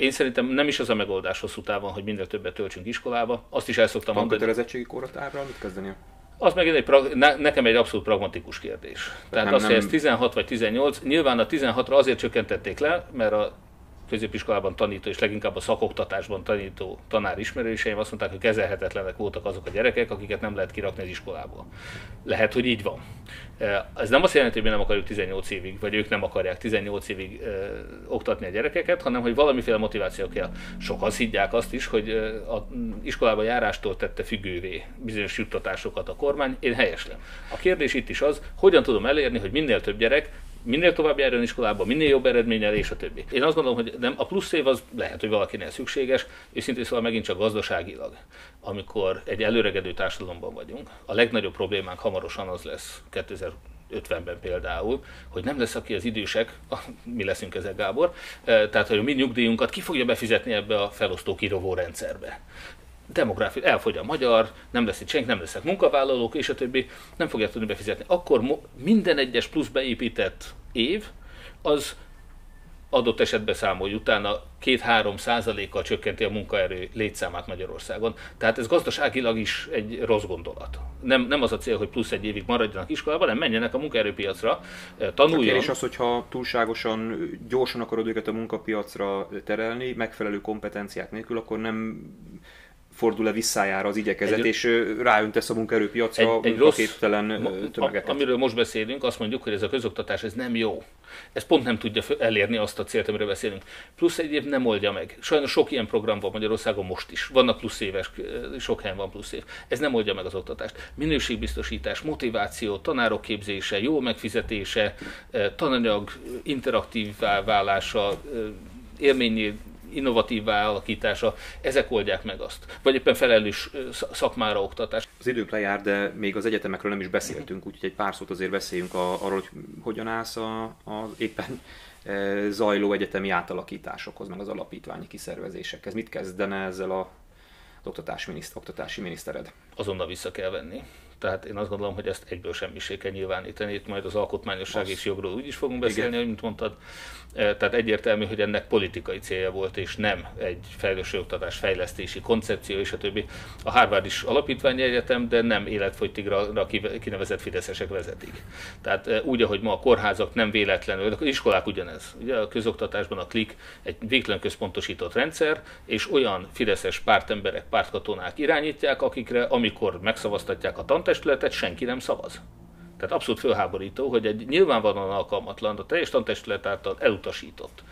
Én szerintem nem is az a megoldás hosszú távon, hogy minél többet töltsünk iskolába. Azt is el szoktam mondani. Van kötelezettségi korhatárral mit kezdeni? Az megint nekem egy abszolút pragmatikus kérdés. Tehát azt, hogy ez 16 vagy 18, nyilván a 16-ra azért csökkentették le, mert a középiskolában tanító és leginkább a szakoktatásban tanító tanár ismerőseim azt mondták, hogy kezelhetetlenek voltak azok a gyerekek, akiket nem lehet kirakni az iskolából. Lehet, hogy így van. Ez nem azt jelenti, hogy mi nem akarjuk 18 évig, vagy ők nem akarják 18 évig oktatni a gyerekeket, hanem hogy valamiféle motiváció kell. Sokan higgyák azt is, hogy a iskolába járástól tette függővé bizonyos juttatásokat a kormány. Én helyeslem. A kérdés itt is az, hogyan tudom elérni, hogy minél több gyerek minél tovább járjon iskolába, minél jobb eredménnyel, és a többi. Én azt gondolom, hogy nem, a plusz év az lehet, hogy valakinél szükséges, őszintén szóval megint csak gazdaságilag. Amikor egy előregedő társadalomban vagyunk, a legnagyobb problémánk hamarosan az lesz 2050-ben például, hogy nem lesz, aki az idősek, mi leszünk ezek, Gábor, tehát hogy a mi nyugdíjunkat ki fogja befizetni ebbe a felosztó kirovó rendszerbe. Demográfia, elfogy a magyar, nem lesz itt senki, nem lesznek munkavállalók, és a többi, nem fogják tudni befizetni. Akkor minden egyes plusz beépített év, az adott esetben számolj utána 2-3%-kal csökkenti a munkaerő létszámát Magyarországon. Tehát ez gazdaságilag is egy rossz gondolat. Nem az a cél, hogy plusz 1 évig maradjanak iskolában, hanem menjenek a munkaerőpiacra, tanuljanak. És az, hogyha túlságosan gyorsan akarod őket a munkapiacra terelni, megfelelő kompetenciák nélkül, akkor nem fordul-e visszájára az igyekezet, és ráöntesz a munkaerőpiacra képtelen tömegeket. Amiről most beszélünk, azt mondjuk, hogy ez a közoktatás ez nem jó. Ez pont nem tudja elérni azt a célt, amiről beszélünk. Plusz 1 év nem oldja meg. Sajnos sok ilyen program van Magyarországon most is. Vannak plusz éves, sok helyen van plusz év. Ez nem oldja meg az oktatást. Minőségbiztosítás, motiváció, tanárok képzése, jó megfizetése, tananyag interaktívvá válása, élményi innovatívvá alakítása, ezek oldják meg azt. Vagy éppen felelős szakmára oktatás. Az időnk lejár, de még az egyetemekről nem is beszéltünk, úgyhogy egy pár szót azért beszéljünk arról, hogy hogyan állsz az éppen zajló egyetemi átalakításokhoz, meg az alapítványi kiszervezésekhez. Mit kezdene ezzel az oktatási minisztered? Azonnal vissza kell venni. Tehát én azt gondolom, hogy ezt egyből semmissé kell nyilvánítani, itt majd az alkotmányosság és jogról úgy is fogunk beszélni, mint mondtad. Tehát egyértelmű, hogy ennek politikai célja volt, és nem egy felelősségoktatás fejlesztési koncepció, és a többi. A Harvard is alapítványi egyetem, de nem életfogytigra kinevezett fideszesek vezetik. Tehát úgy, ahogy ma a kórházak nem véletlenül, de az iskolák ugyanez. Ugye a közoktatásban a KLIK egy végtelen központosított rendszer, és olyan fideszes pártemberek, pártkatonák irányítják, akikre, amikor megszavaztatják a tantestületet, senki nem szavaz. Tehát abszolút fölháborító, hogy egy nyilvánvalóan alkalmatlan, a teljes tantestület által elutasított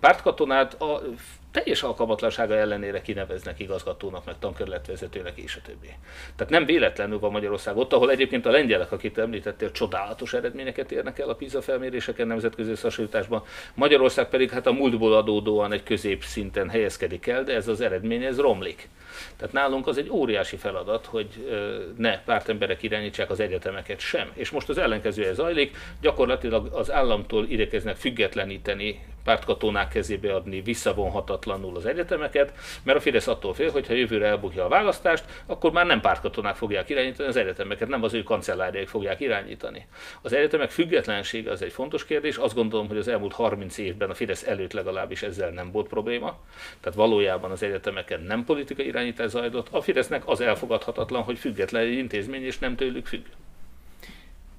pártkatonát a teljes alkalmatlansága ellenére kineveznek igazgatónak, meg tankörletvezetőnek és a többi. Tehát nem véletlenül van Magyarország ott, ahol egyébként a lengyelek, akit említettél, csodálatos eredményeket érnek el a PISA felméréseken nemzetközi összehasonlításban. Magyarország pedig hát a múltból adódóan egy középszinten helyezkedik el, de ez az eredmény, ez romlik. Tehát nálunk az egy óriási feladat, hogy ne pártemberek irányítsák az egyetemeket sem. És most az ellenkezője zajlik, gyakorlatilag az államtól igyekeznek függetleníteni, pártkatonák kezébe adni visszavonhatatlanul az egyetemeket, mert a Fidesz attól fél, hogy ha jövőre elbukja a választást, akkor már nem pártkatonák fogják irányítani az egyetemeket, nem az ő kancelláriaik fogják irányítani. Az egyetemek függetlensége az egy fontos kérdés, azt gondolom, hogy az elmúlt 30 évben a Fidesz előtt legalábbis ezzel nem volt probléma, tehát valójában az egyetemeken nem politikai irányítás zajlott, a Fidesznek az elfogadhatatlan, hogy független egy intézmény és nem tőlük függ.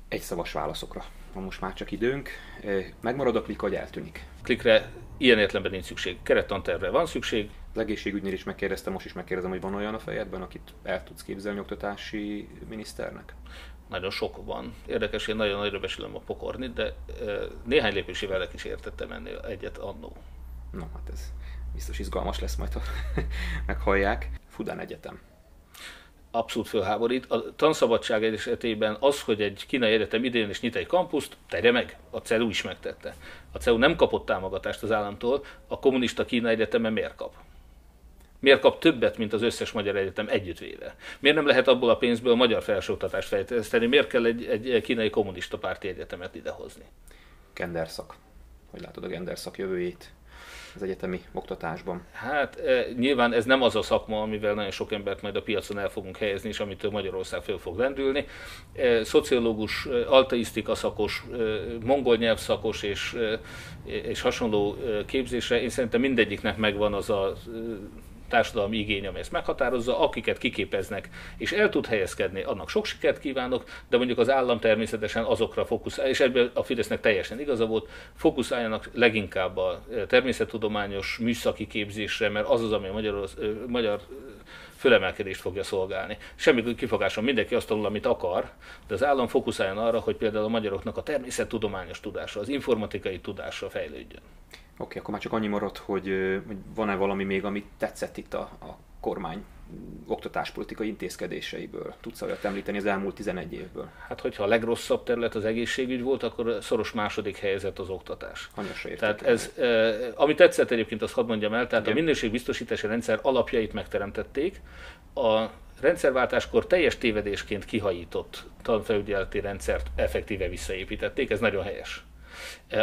Egyszavas válaszokra. Van most már csak időnk. Megmarad a KLIK, vagy eltűnik? KLIK-re ilyen értelemben nincs szükség. Kerettantervre van szükség. Az egészségügynél is megkérdeztem, most is megkérdezem, hogy van olyan a fejedben, akit el tudsz képzelni oktatási miniszternek? Nagyon sok van. Érdekes, én nagyon nagyra besülöm a pokornit, de néhány lépésével is értettem ennél egyet annó. Na hát ez biztos izgalmas lesz, majd ha meghallják. Fudán Egyetem. Abszolút fölháborít. A tanszabadság esetében az, hogy egy kínai egyetem idén is nyit egy kampuszt, tegye meg, a CEU is megtette. A CEU nem kapott támogatást az államtól, a kommunista Kína egyeteme miért kap? Miért kap többet, mint az összes magyar egyetem együttvéve? Miért nem lehet abból a pénzből a magyar felsőoktatást fejleszteni? Miért kell egy kínai kommunista párti egyetemet idehozni? Genderszak. Hogy látod a genderszak jövőjét az egyetemi oktatásban? Hát nyilván ez nem az a szakma, amivel nagyon sok embert majd a piacon el fogunk helyezni, és amitől Magyarország föl fog lendülni. Szociológus, altaisztika szakos, mongol nyelvszakos és hasonló képzésre én szerintem mindegyiknek megvan az a társadalmi igény, ami ezt meghatározza, akiket kiképeznek és el tud helyezkedni, annak sok sikert kívánok, de mondjuk az állam természetesen azokra fókuszál, és ebből a Fidesznek teljesen igaza volt, fókuszáljanak leginkább a természettudományos műszaki képzésre, mert az az, ami a magyar fölemelkedést fogja szolgálni. Semmi kifogáson, mindenki azt tanul, amit akar, de az állam fókuszáljon arra, hogy például a magyaroknak a természettudományos tudása, az informatikai tudása fejlődjön. Oké, akkor már csak annyi maradt, hogy van-e valami még, amit tetszett itt a kormány oktatáspolitikai intézkedéseiből? Tudsz olyat említeni az elmúlt 11 évből? Hát, hogyha a legrosszabb terület az egészségügy volt, akkor szoros második helyzet az oktatás. Hanyasra értékelni. Tehát ami tetszett egyébként, azt hadd mondjam el, tehát a minőségbiztosítási rendszer alapjait megteremtették, a rendszerváltáskor teljes tévedésként kihajított tanfelügyeleti rendszert effektíve visszaépítették, ez nagyon helyes.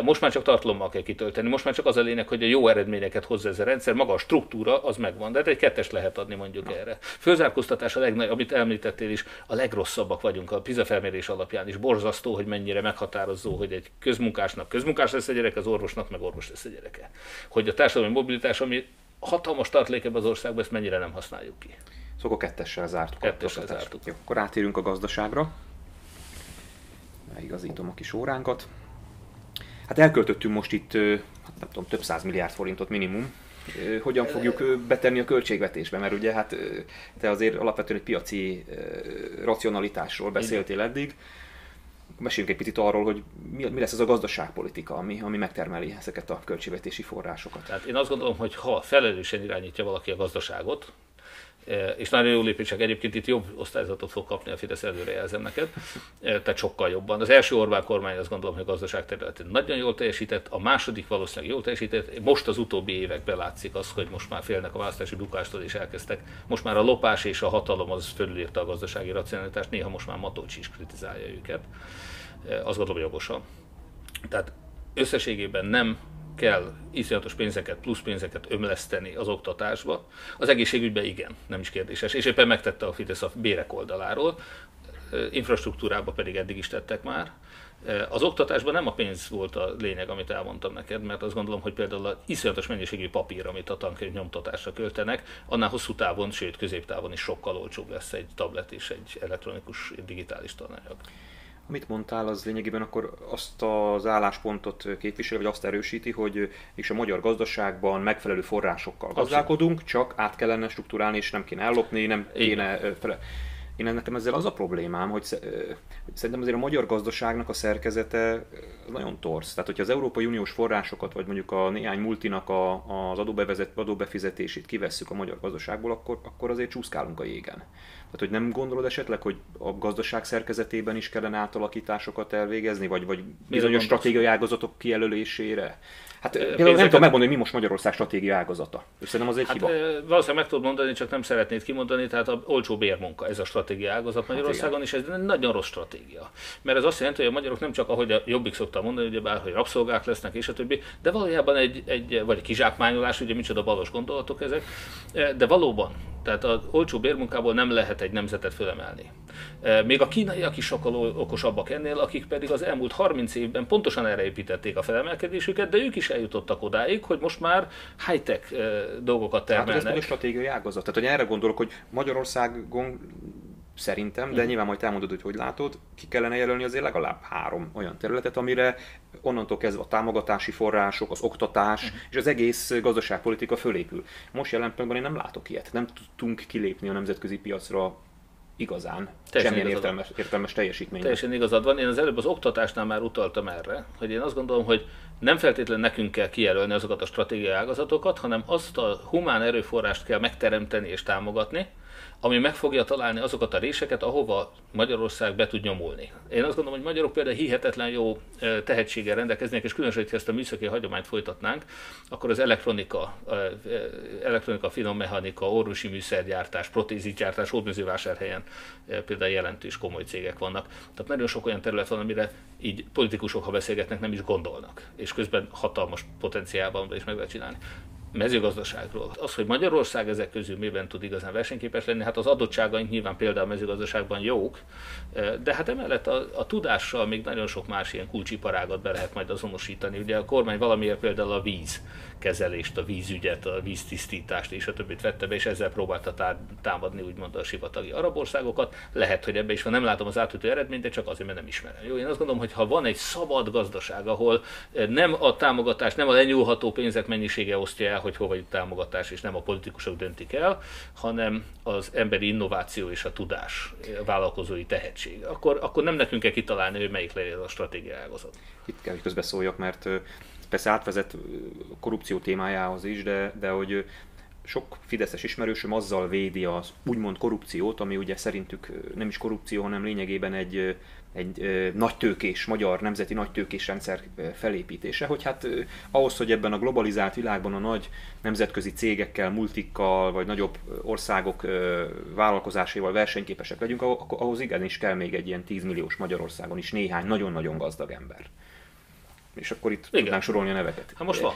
Most már csak tartalommal kell kitölteni, most már csak az a lényeg, hogy a jó eredményeket hozza ez a rendszer, maga a struktúra az megvan, de hát egy kettes lehet adni mondjuk erre. Fölzárkóztatás a legnagyobb, amit említettél is, a legrosszabbak vagyunk a PISA felmérés alapján is, borzasztó, hogy mennyire meghatározó, hogy egy közmunkásnak közmunkás lesz a gyereke, az orvosnak meg orvos lesz a gyereke. Hogy a társadalmi mobilitás, ami hatalmas tartalék ebben az országban, ezt mennyire nem használjuk ki. Szóval kettessel zártuk. Jó, akkor átérünk a gazdaságra. Megigazítom a kis óránkat. Hát elköltöttünk most itt, hát nem tudom, több 100 milliárd forintot minimum. Hogyan fogjuk betenni a költségvetésbe? Mert ugye hát te azért alapvetően egy piaci racionalitásról beszéltél eddig. Meséljünk egy picit arról, hogy mi lesz az a gazdaságpolitika, ami megtermeli ezeket a költségvetési forrásokat. Tehát én azt gondolom, hogy ha felelősen irányítja valaki a gazdaságot, és nagyon jó lépések, egyébként itt jobb osztályzatot fog kapni a Fidesz, előrejelzem neked, tehát sokkal jobban. Az első Orbán kormány azt gondolom, hogy a gazdaság területén nagyon jól teljesített, a második valószínűleg jól teljesített, most az utóbbi években látszik az, hogy most már félnek a választási bukástól és elkezdtek. Most már a lopás és a hatalom az fölülírta a gazdasági racionalitást, néha most már Matolcsi is kritizálja őket. Azt gondolom jogosan. Tehát összességében nem kell iszonyatos pénzeket, plusz pénzeket ömleszteni az oktatásba. Az egészségügyben igen, nem is kérdéses. És éppen megtette a Fidesz a bérek oldaláról, infrastruktúrába pedig eddig is tettek már. Az oktatásban nem a pénz volt a lényeg, amit elmondtam neked, mert azt gondolom, hogy például az iszonyatos mennyiségű papír, amit a tankönyv nyomtatásra költenek, annál hosszú távon, sőt középtávon is sokkal olcsóbb lesz egy tablet és egy elektronikus digitális tananyag. Amit mondtál, az lényegében akkor azt az álláspontot képvisel, vagy azt erősíti, hogy és a magyar gazdaságban megfelelő forrásokkal gazdálkodunk, csak át kellene strukturálni, és nem kéne ellopni, nem kéne Én nekem ezzel az a problémám, hogy szerintem azért a magyar gazdaságnak a szerkezete nagyon torz. Tehát, hogyha az Európai Uniós forrásokat, vagy mondjuk a néhány multinak az adóbefizetését kivesszük a magyar gazdaságból, akkor azért csúszkálunk a jégen. Tehát, hogy nem gondolod esetleg, hogy a gazdaság szerkezetében is kellene átalakításokat elvégezni, vagy bizonyos stratégiai ágazatok kijelölésére? Hát nem tudom megmondani, mi most Magyarország stratégiai ágazata. Szerintem az egy hiba. Valószínűleg meg tudod mondani, csak nem szeretnéd kimondani, tehát a olcsó bérmunka, ez a stratégiai ágazat Magyarországon, és ez nagyon rossz stratégia. Mert ez azt jelenti, hogy a magyarok nem csak, ahogy a Jobbik szokta mondani, ugye bár, hogy rabszolgák lesznek és a többi, de valójában vagy kizsákmányolás, ugye micsoda balos gondolatok ezek, de valóban, tehát az olcsó bérmunkából nem lehet egy nemzetet fölemelni. Még a kínaiak is sokkal okosabbak ennél, akik pedig az elmúlt 30 évben pontosan erre építették a felemelkedésüket, de ők is eljutottak odáig, hogy most már high-tech dolgokat termelnek. Hát ez a stratégiai ágazat. Tehát, hogy erre gondolok, hogy Magyarországon szerintem, de nyilván majd elmondod, hogy látod, ki kellene jelölni azért legalább 3 olyan területet, amire onnantól kezdve a támogatási források, az oktatás és az egész gazdaságpolitika fölépül. Most jelen pillanatban én nem látok ilyet. Nem tudtunk kilépni a nemzetközi piacra igazán, semmilyen értelmes teljesítmény. Teljesen igazad van. Én az előbb az oktatásnál már utaltam erre, hogy én azt gondolom, hogy nem feltétlenül nekünk kell kijelölni azokat a stratégiai ágazatokat, hanem azt a humán erőforrást kell megteremteni és támogatni, ami meg fogja találni azokat a réseket, ahova Magyarország be tud nyomulni. Én azt gondolom, hogy magyarok például hihetetlen jó tehetséggel rendelkeznek, és különösen, hogyha ezt a műszaki hagyományt folytatnánk, akkor az elektronika, finommechanika, orvosi műszergyártás, protézisgyártás, Hódmezővásárhelyen például jelentős komoly cégek vannak. Tehát nagyon sok olyan terület van, amire így politikusok, ha beszélgetnek, nem is gondolnak, és közben hatalmas potenciálban is meg lehet csinálni. Mezőgazdaságról. Az, hogy Magyarország ezek közül miben tud igazán versenyképes lenni, hát az adottságaink nyilván például a mezőgazdaságban jók, de hát emellett a tudással még nagyon sok más ilyen kulcsiparágat be lehet majd azonosítani. Ugye a kormány valamiért például a vízkezelést, a vízügyet, a víztisztítást és a többit vette be, és ezzel próbálta támadni úgymond a sivatagi arab országokat. Lehet, hogy ebbe is van, nem látom az átütő eredményt, de csak azért, mert nem ismerem. Jó, én azt gondolom, hogy ha van egy szabad gazdaság, ahol nem a támogatás, nem a lenyúlható pénzek mennyisége osztja el, hogy hova jut támogatás, és nem a politikusok döntik el, hanem az emberi innováció és a tudás, a vállalkozói tehetség. Akkor nem nekünk kell kitalálni, hogy melyik legyen a stratégiai ágazat. Itt kell, hogy közbeszóljak, mert persze átvezet korrupció témájához is, de hogy sok fideszes ismerősöm azzal védi az úgymond korrupciót, ami ugye szerintük nem is korrupció, hanem lényegében egy nagytőkés, magyar nemzeti nagytőkés rendszer felépítése, hogy hát ahhoz, hogy ebben a globalizált világban a nagy nemzetközi cégekkel, multikkal, vagy nagyobb országok vállalkozásaival versenyképesek legyünk, ahhoz igenis kell még egy ilyen 10 milliós Magyarországon is néhány nagyon-nagyon gazdag ember. És akkor itt tudnánk sorolni a neveket. Hát most van.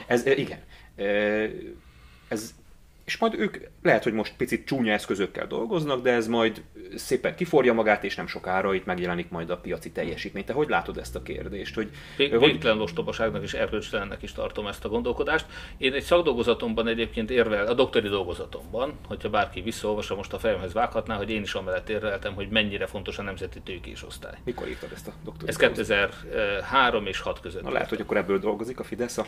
És majd ők lehet, hogy most picit csúnya eszközökkel dolgoznak, de ez majd szépen kiforja magát, és nem sokára itt megjelenik majd a piaci teljesítmény. Te hogy látod ezt a kérdést? Végtelen ostobaságnak és erkölcstelennek is tartom ezt a gondolkodást. Én egy szakdolgozatomban egyébként a doktori dolgozatomban, hogyha bárki visszaolvassa, most a fejemhez vághatná, hogy én is amellett érveltem, hogy mennyire fontos a nemzeti tőkés osztály. Mikor írtad ezt a doktori? Ez 2003 és 2006 között. Na, lehet, hogy akkor ebből dolgozik a Fidesz.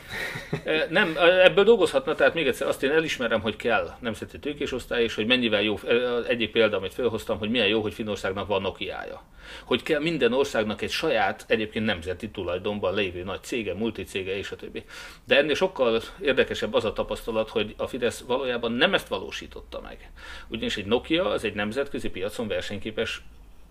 Nem, ebből dolgozhatna, tehát még egyszer azt én elismerem, hogy kell nemzeti tőkésosztály, és hogy mennyivel jó, egyik példa, amit felhoztam, hogy milyen jó, hogy Finnországnak van Nokiája. Hogy kell minden országnak egy saját, egyébként nemzeti tulajdonban lévő nagy cége, multicége és a többi. De ennél sokkal érdekesebb az a tapasztalat, hogy a Fidesz valójában nem ezt valósította meg. Ugyanis egy Nokia az egy nemzetközi piacon versenyképes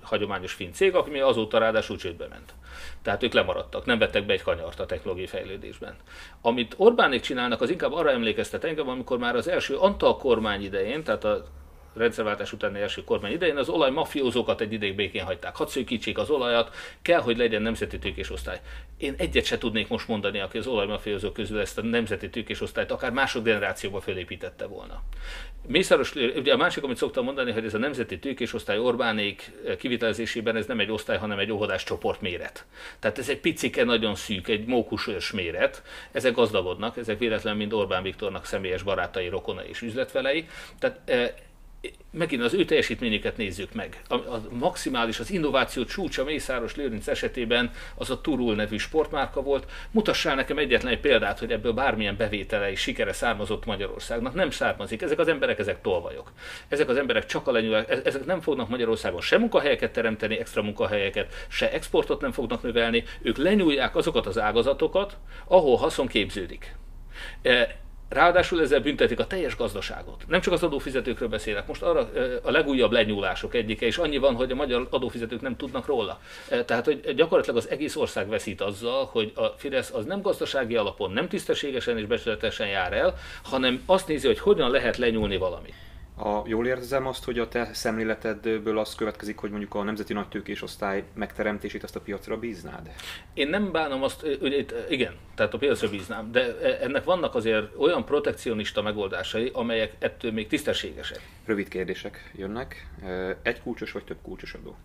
hagyományos finn cég, ami azóta ráadásul csődbe ment. Tehát ők lemaradtak, nem vettek be egy kanyart a technológiai fejlődésben. Amit Orbánék csinálnak, az inkább arra emlékeztet engem, amikor már az első Antal kormány idején, tehát a rendszerváltás utáni első kormány idején az olajmafiózókat egy ideig békén hagyták. Hadd szűkítsék az olajat, kell, hogy legyen nemzeti tőkésosztály. Én egyet se tudnék most mondani, aki az olajmafiózók közül ezt a nemzeti tőkésosztályt akár másodgenerációba felépítette volna. Ugye a másik, amit szoktam mondani, hogy ez a nemzeti tőkésosztály Orbánék kivitelezésében ez nem egy osztály, hanem egy óvodás csoport méret. Tehát ez egy picike, nagyon szűk, egy mókusörs méret. Ezek gazdagodnak, ezek véletlen mind Orbán Viktornak személyes barátai, rokonai és üzletfelei. Tehát megint az ő teljesítményeket nézzük meg. A maximális, az innováció csúcsa Mészáros Lőrinc esetében az a Turul nevű sportmárka volt. Mutassál nekem egyetlen egy példát, hogy ebből bármilyen bevétele és sikere származott Magyarországnak. Nem származik. Ezek az emberek, ezek tolvajok. Ezek az emberek csak alenyúlják, ezek nem fognak Magyarországon se munkahelyeket teremteni, extra munkahelyeket, se exportot nem fognak növelni. Ők lenyúlják azokat az ágazatokat, ahol haszon képződik. Ráadásul ezzel büntetik a teljes gazdaságot. Nem csak az adófizetőkről beszélek, most arra a legújabb lenyúlások egyike, és annyi van, hogy a magyar adófizetők nem tudnak róla. Tehát, hogy gyakorlatilag az egész ország veszít azzal, hogy a Fidesz az nem gazdasági alapon, nem tisztességesen és becsületesen jár el, hanem azt nézi, hogy hogyan lehet lenyúlni valamit. Jól érzem azt, hogy a te szemléletedből az következik, hogy mondjuk a nemzeti nagytőkés osztály megteremtését azt a piacra bíznád? Én nem bánom azt, igen, tehát a piacra bíznám, de ennek vannak azért olyan protekcionista megoldásai, amelyek ettől még tisztességesek. Rövid kérdések jönnek. Egy kulcsos vagy több kulcsos adó?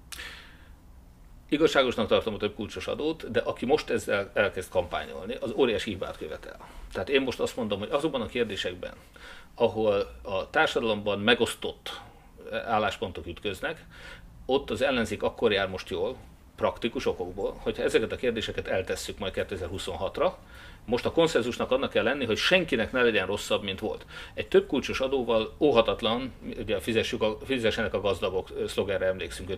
Igazságosnak tartom a több kulcsos adót, de aki most ezzel elkezd kampányolni, az óriási hibát követel. Tehát én most azt mondom, hogy azokban a kérdésekben, ahol a társadalomban megosztott álláspontok ütköznek, ott az ellenzék akkor jár most jól, praktikus okokból, hogyha ezeket a kérdéseket eltesszük majd 2026-ra, most a konszenzusnak annak kell lenni, hogy senkinek ne legyen rosszabb, mint volt. Egy többkulcsos adóval óhatatlan, ugye fizessenek a gazdagok szlogenre emlékszünk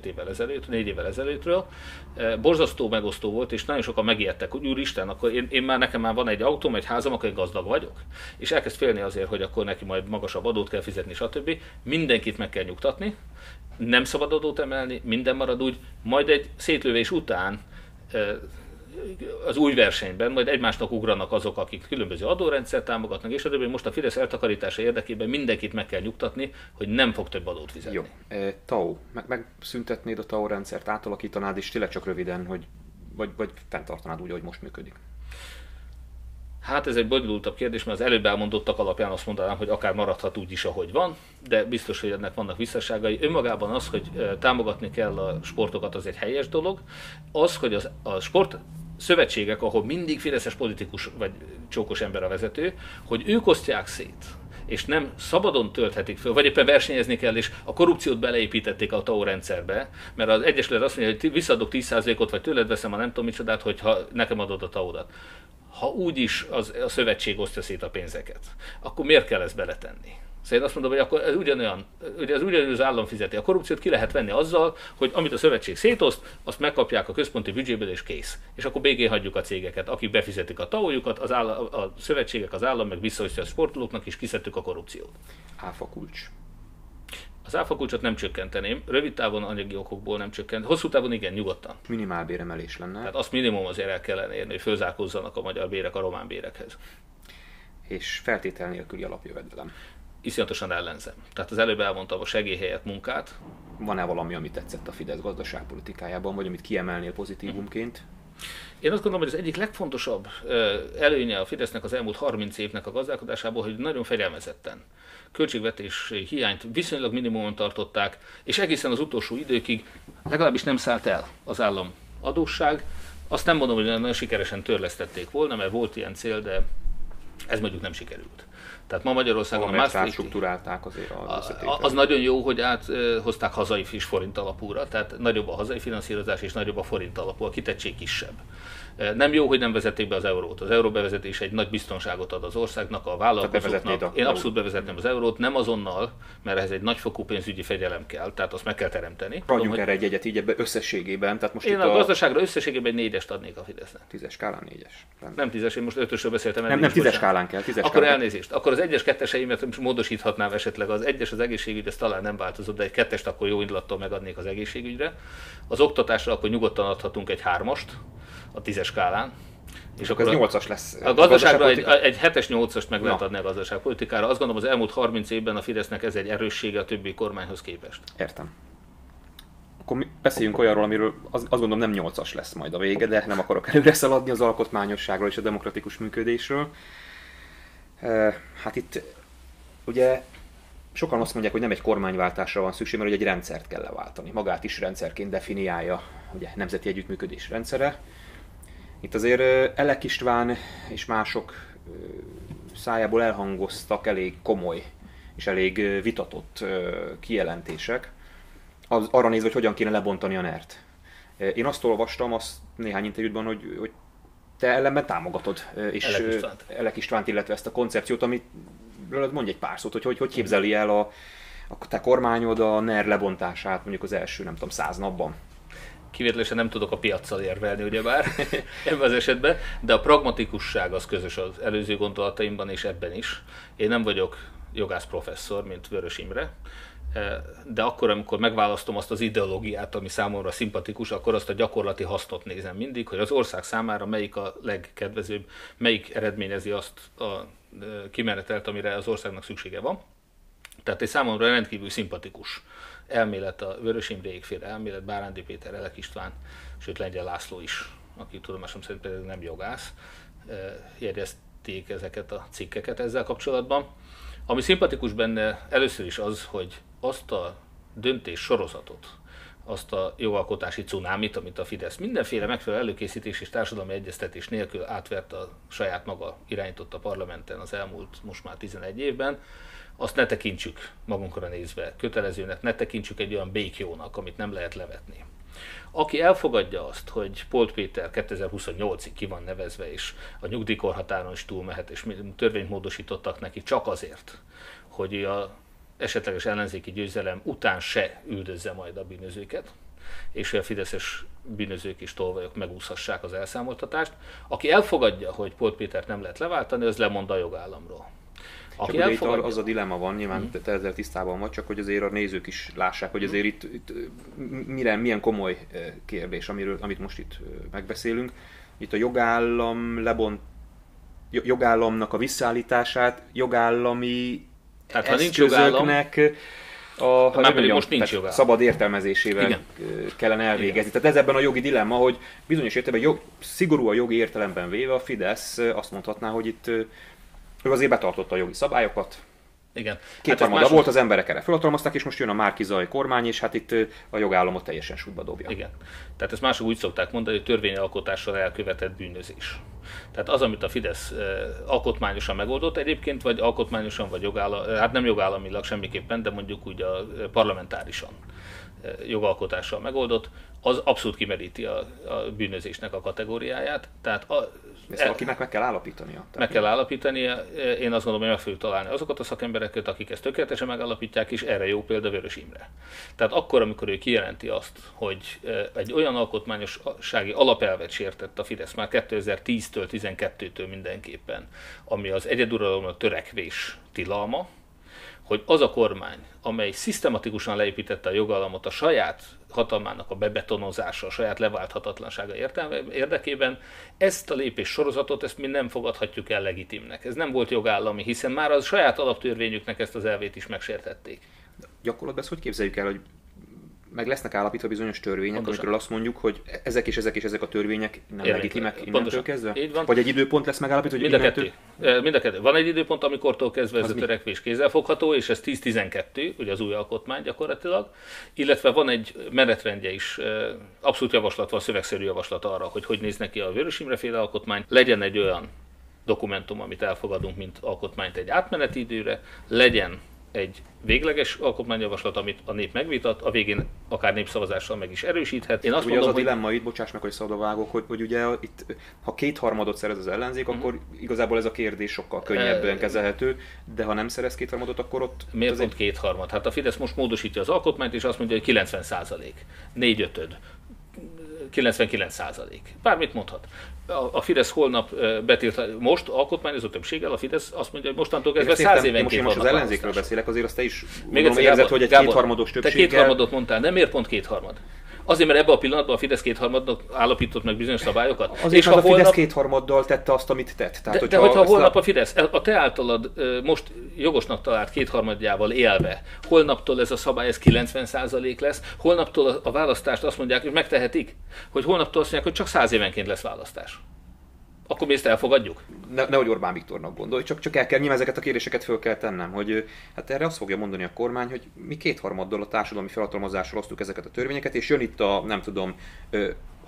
4 évvel ezelőttről, borzasztó megosztó volt, és nagyon sokan megijedtek, hogy úristen, akkor nekem már van egy autóm, egy házam, akkor én gazdag vagyok, és elkezd félni azért, hogy akkor neki majd magasabb adót kell fizetni, stb. Mindenkit meg kell nyugtatni, nem szabad adót emelni, minden marad úgy, majd egy szétlövés után az új versenyben majd egymásnak ugranak azok, akik különböző adórendszert támogatnak, és stb. Most a Fidesz eltakarítása érdekében mindenkit meg kell nyugtatni, hogy nem fog több adót fizetni. Jó. TAO. Megszüntetnéd a TAO rendszert, átalakítanád, és tényleg csak röviden, hogy vagy fenntartanád úgy, ahogy most működik? Hát ez egy bonyolultabb kérdés, mert az előbb elmondottak alapján azt mondanám, hogy akár maradhat úgy is, ahogy van, de biztos, hogy ennek vannak visszaságai. Önmagában az, hogy támogatni kell a sportokat, az egy helyes dolog. Az, hogy a sport szövetségek, ahol mindig fideszes politikus vagy csókos ember a vezető, hogy ők osztják szét, és nem szabadon tölthetik föl, vagy éppen versenyezni kell, és a korrupciót beleépítették a TAO rendszerbe, mert az egyesület azt mondja, hogy visszaadok 10%-ot, vagy tőled veszem a nem tudom micsodát, hogyha nekem adod a TAO-dat. Ha úgyis a szövetség osztja szét a pénzeket, akkor miért kell ezt beletenni? Szóval én azt mondom, hogy akkor ez ugyanolyan, ugye ez ugyanolyan az állam fizeti. A korrupciót ki lehet venni azzal, hogy amit a szövetség szétoszt, azt megkapják a központi büdzséből, és kész. És akkor végén hagyjuk a cégeket, akik befizetik a taójukat, a szövetségek, az állam meg visszaosztja a sportolóknak, és kiszedtük a korrupciót. Áfa kulcs. Az áfa kulcsot nem csökkenteném, rövid távon anyagi okokból nem csökkent, hosszú távon igen, nyugodtan. Minimál béremelés lenne. Tehát azt minimum azért el kellene érni, hogy fölzárkózzanak a magyar bérek a román bérekhez. És feltétel nélküli alapjövedelem. Iszonyatosan ellenzem. Tehát az előbb elmondtam a segély helyett munkát. Van-e valami, ami tetszett a Fidesz gazdaságpolitikájában, vagy amit kiemelnél pozitívumként? Én azt gondolom, hogy az egyik legfontosabb előnye a Fidesznek az elmúlt 30 évnek a gazdálkodásából, hogy nagyon fegyelmezetten költségvetési hiányt viszonylag minimumon tartották, és egészen az utolsó időkig legalábbis nem szállt el az állam adósság. Azt nem mondom, hogy nagyon sikeresen törlesztették volna, mert volt ilyen cél, de ez mondjuk nem sikerült. Tehát ma Magyarországon a átstruktúrálták azért az nagyon jó, hogy áthozták hazai és forint alapúra, tehát nagyobb a hazai finanszírozás és nagyobb a forint alapú, a kitettség kisebb. Nem jó, hogy nem vezették be az eurót. Az euró bevezetés egy nagy biztonságot ad az országnak, a vállalkozóknak. Én abszolút bevezetném az eurót, nem azonnal, mert ez egy nagyfokú pénzügyi fegyelem kell, tehát azt meg kell teremteni. Adjunk erre egy egyet így ebbe összességében. Tehát most én a gazdaságra összességében 4-est adnék a Fidesznek. 10-es skálán 4-es. Nem 10-es, én most 5-ösről beszéltem. Nem 10-es skálán kell. Akkor elnézést. Akkor az 1-es, 2-eseimet módosíthatnám esetleg. Az 1-es az egészségügy, ez talán nem változott, de egy 2-est akkor jó indulattal megadnék az egészségügyre. Az oktatásra akkor nyugodtan adhatunk egy 3-ast. A 10-es skálán. És akkor ez 8-as lesz. A gazdaságra egy 7-es, 8-ast meg lehet adni a gazdaságpolitikára. Azt gondolom, az elmúlt 30 évben a Fidesznek ez egy erőssége a többi kormányhoz képest. Értem. Akkor mi beszéljünk olyanról, amiről azt gondolom nem 8-as lesz majd a vége, de nem akarok előre szaladni az alkotmányosságról és a demokratikus működésről. Hát itt ugye sokan azt mondják, hogy nem egy kormányváltásra van szükség, mert hogy egy rendszert kell leváltani. Magát is rendszerként definiálja ugye nemzeti együttműködés rendszere. Itt azért Elek István és mások szájából elhangoztak elég komoly és elég vitatott kijelentések, arra nézve, hogy hogyan kéne lebontani a NER-t. Én azt olvastam néhány interjútban, hogy te ellenben támogatod, és Elek Istvánt, illetve ezt a koncepciót, amit mondj egy pár szót, hogy képzeli el a te kormányod a NER lebontását mondjuk az első, 100 napban. Kivételesen nem tudok a piaccal érvelni, ugyebár ebben az esetben, de a pragmatikusság az közös az előző gondolataimban és ebben is. Én nem vagyok jogász professzor, mint Vörös Imre, de akkor, amikor megválasztom azt az ideológiát, ami számomra szimpatikus, akkor azt a gyakorlati hasznot nézem mindig, hogy az ország számára melyik a legkedvezőbb, melyik eredményezi azt a kimenetelt, amire az országnak szüksége van. Tehát egy számomra rendkívül szimpatikus elmélet a Vörös Imréékféle elmélet, Bárándi Péter, Elek István, sőt Lengyel László is, aki tudomásom szerint pedig nem jogász, jegyezték ezeket a cikkeket ezzel kapcsolatban. Ami szimpatikus benne először is az, hogy azt a döntés sorozatot, azt a jogalkotási cunámit, amit a Fidesz mindenféle megfelelő előkészítés és társadalmi egyeztetés nélkül átvert a saját maga irányította parlamenten az elmúlt most már 11 évben, azt ne tekintsük magunkra nézve kötelezőnek, ne tekintsük egy olyan békjónak, amit nem lehet levetni. Aki elfogadja azt, hogy Polt Péter 2028-ig ki van nevezve, és a nyugdíjkorhatáron is túlmehet, és törvényt módosítottak neki csak azért, hogy a esetleges ellenzéki győzelem után se üldözze majd a bűnözőket, és a fideszes bűnözők is tolvajok megúszhassák az elszámoltatást. Aki elfogadja, hogy Polt Pétert nem lehet leváltani, az lemond a jogállamról. Aki ugye itt az a dilemma van, nyilván te ezzel tisztában vagy, csak hogy azért a nézők is lássák, hogy azért itt milyen komoly kérdés, amit most itt megbeszélünk. Itt a jogállamnak a visszaállítását, jogállami tehát, eszközöknek szabad értelmezésével igen. Kellene elvégezni. Igen. Tehát ez ebben a jogi dilemma, hogy bizonyos értelemben, szigorú a jogi értelemben véve a Fidesz azt mondhatná, hogy itt ő azért betartotta a jogi szabályokat. Igen. Kétharmada volt, az emberek erre felhatalmazták, és most jön a Márki-Zay kormány, és hát itt a jogállamot teljesen sútba dobja. Igen. Tehát ezt mások úgy szokták mondani, hogy törvényalkotással elkövetett bűnözés. Tehát az, amit a Fidesz alkotmányosan megoldott egyébként, vagy alkotmányosan, vagy hát nem jogállamilag semmiképpen, de mondjuk úgy a parlamentárisan jogalkotással megoldott, az abszolút kimeríti a bűnözésnek a kategóriáját. Tehát ezt akinek meg kell állapítania. Meg kell állapítania. Én azt gondolom, hogy meg fogjuk találni azokat a szakembereket, akik ezt tökéletesen megállapítják, és erre jó példa Vörös Imre. Tehát akkor, amikor ő kijelenti azt, hogy egy olyan alkotmányossági alapelvet sértett a Fidesz már 2010-től, 2012-től mindenképpen, ami az egyeduralomra törekvés tilalma, hogy az a kormány, amely szisztematikusan leépítette a jogállamot a saját hatalmának a bebetonozása, a saját leválthatatlansága érdekében, ezt a lépés sorozatot, ezt mi nem fogadhatjuk el legitimnek. Ez nem volt jogállami, hiszen már a saját alaptörvényüknek ezt az elvét is megsértették. Gyakorlatban ezt hogy képzeljük el, hogy meg lesznek állapítva bizonyos törvények, pontosan. Amikről azt mondjuk, hogy ezek a törvények nem legitimek innentől kezdve? Így van. Vagy egy időpont lesz megállapítva, hogy mind a kettő. Van egy időpont, amikortól kezdve ez a törekvés kézzelfogható, és ez 10-12, ugye az új alkotmány gyakorlatilag, illetve van egy menetrendje is, abszolút javaslat van, szövegszerű javaslat arra, hogy néz neki a Vörös Imre-féle alkotmány, legyen egy olyan dokumentum, amit elfogadunk, mint alkotmányt egy átmeneti időre, legyen egy végleges alkotmányjavaslat, amit a nép megvitat, a végén akár népszavazással meg is erősíthet. Én azt ugye mondom, az a dilemma itt, bocsáss meg, hogy szabadvágok, hogy ugye itt, ha kétharmadot szerez az ellenzék, akkor igazából ez a kérdés sokkal könnyebben kezelhető, de ha nem szerez kétharmadot, akkor ott... Miért pont kétharmad? Hát a Fidesz most módosítja az alkotmányt, és azt mondja, hogy 90%, 4/5, 99%. Bármit mondhat. A Fidesz holnap betilt, most alkotmányozó többséggel a Fidesz azt mondja, hogy mostantól kezdve 100 évenként vannak. Most az ellenzékről beszélek, azért azt te is érzed, hogy egy kétharmados többséggel... Te kétharmadot mondtál, nem miért pont kétharmad? Azért, mert ebben a pillanatban a Fidesz kétharmadnak állapított meg bizonyos szabályokat. Azért, és ha a holnap... Fidesz kétharmaddal tette azt, amit tett. Tehát, de hogyha holnap a Fidesz, a te általad most jogosnak talált kétharmadjával élve, holnaptól ez a szabály, ez 90% lesz, holnaptól a választást azt mondják, hogy megtehetik, hogy holnaptól azt mondják, hogy csak 100 évenként lesz választás. Akkor mi ezt elfogadjuk? Nehogy Orbán Viktornak gondolj, csak el kell, nyilván ezeket a kérdéseket föl kell tennem, hogy hát erre azt fogja mondani a kormány, hogy mi kétharmaddal a társadalmi felhatalmazásról hoztuk ezeket a törvényeket, és jön itt a,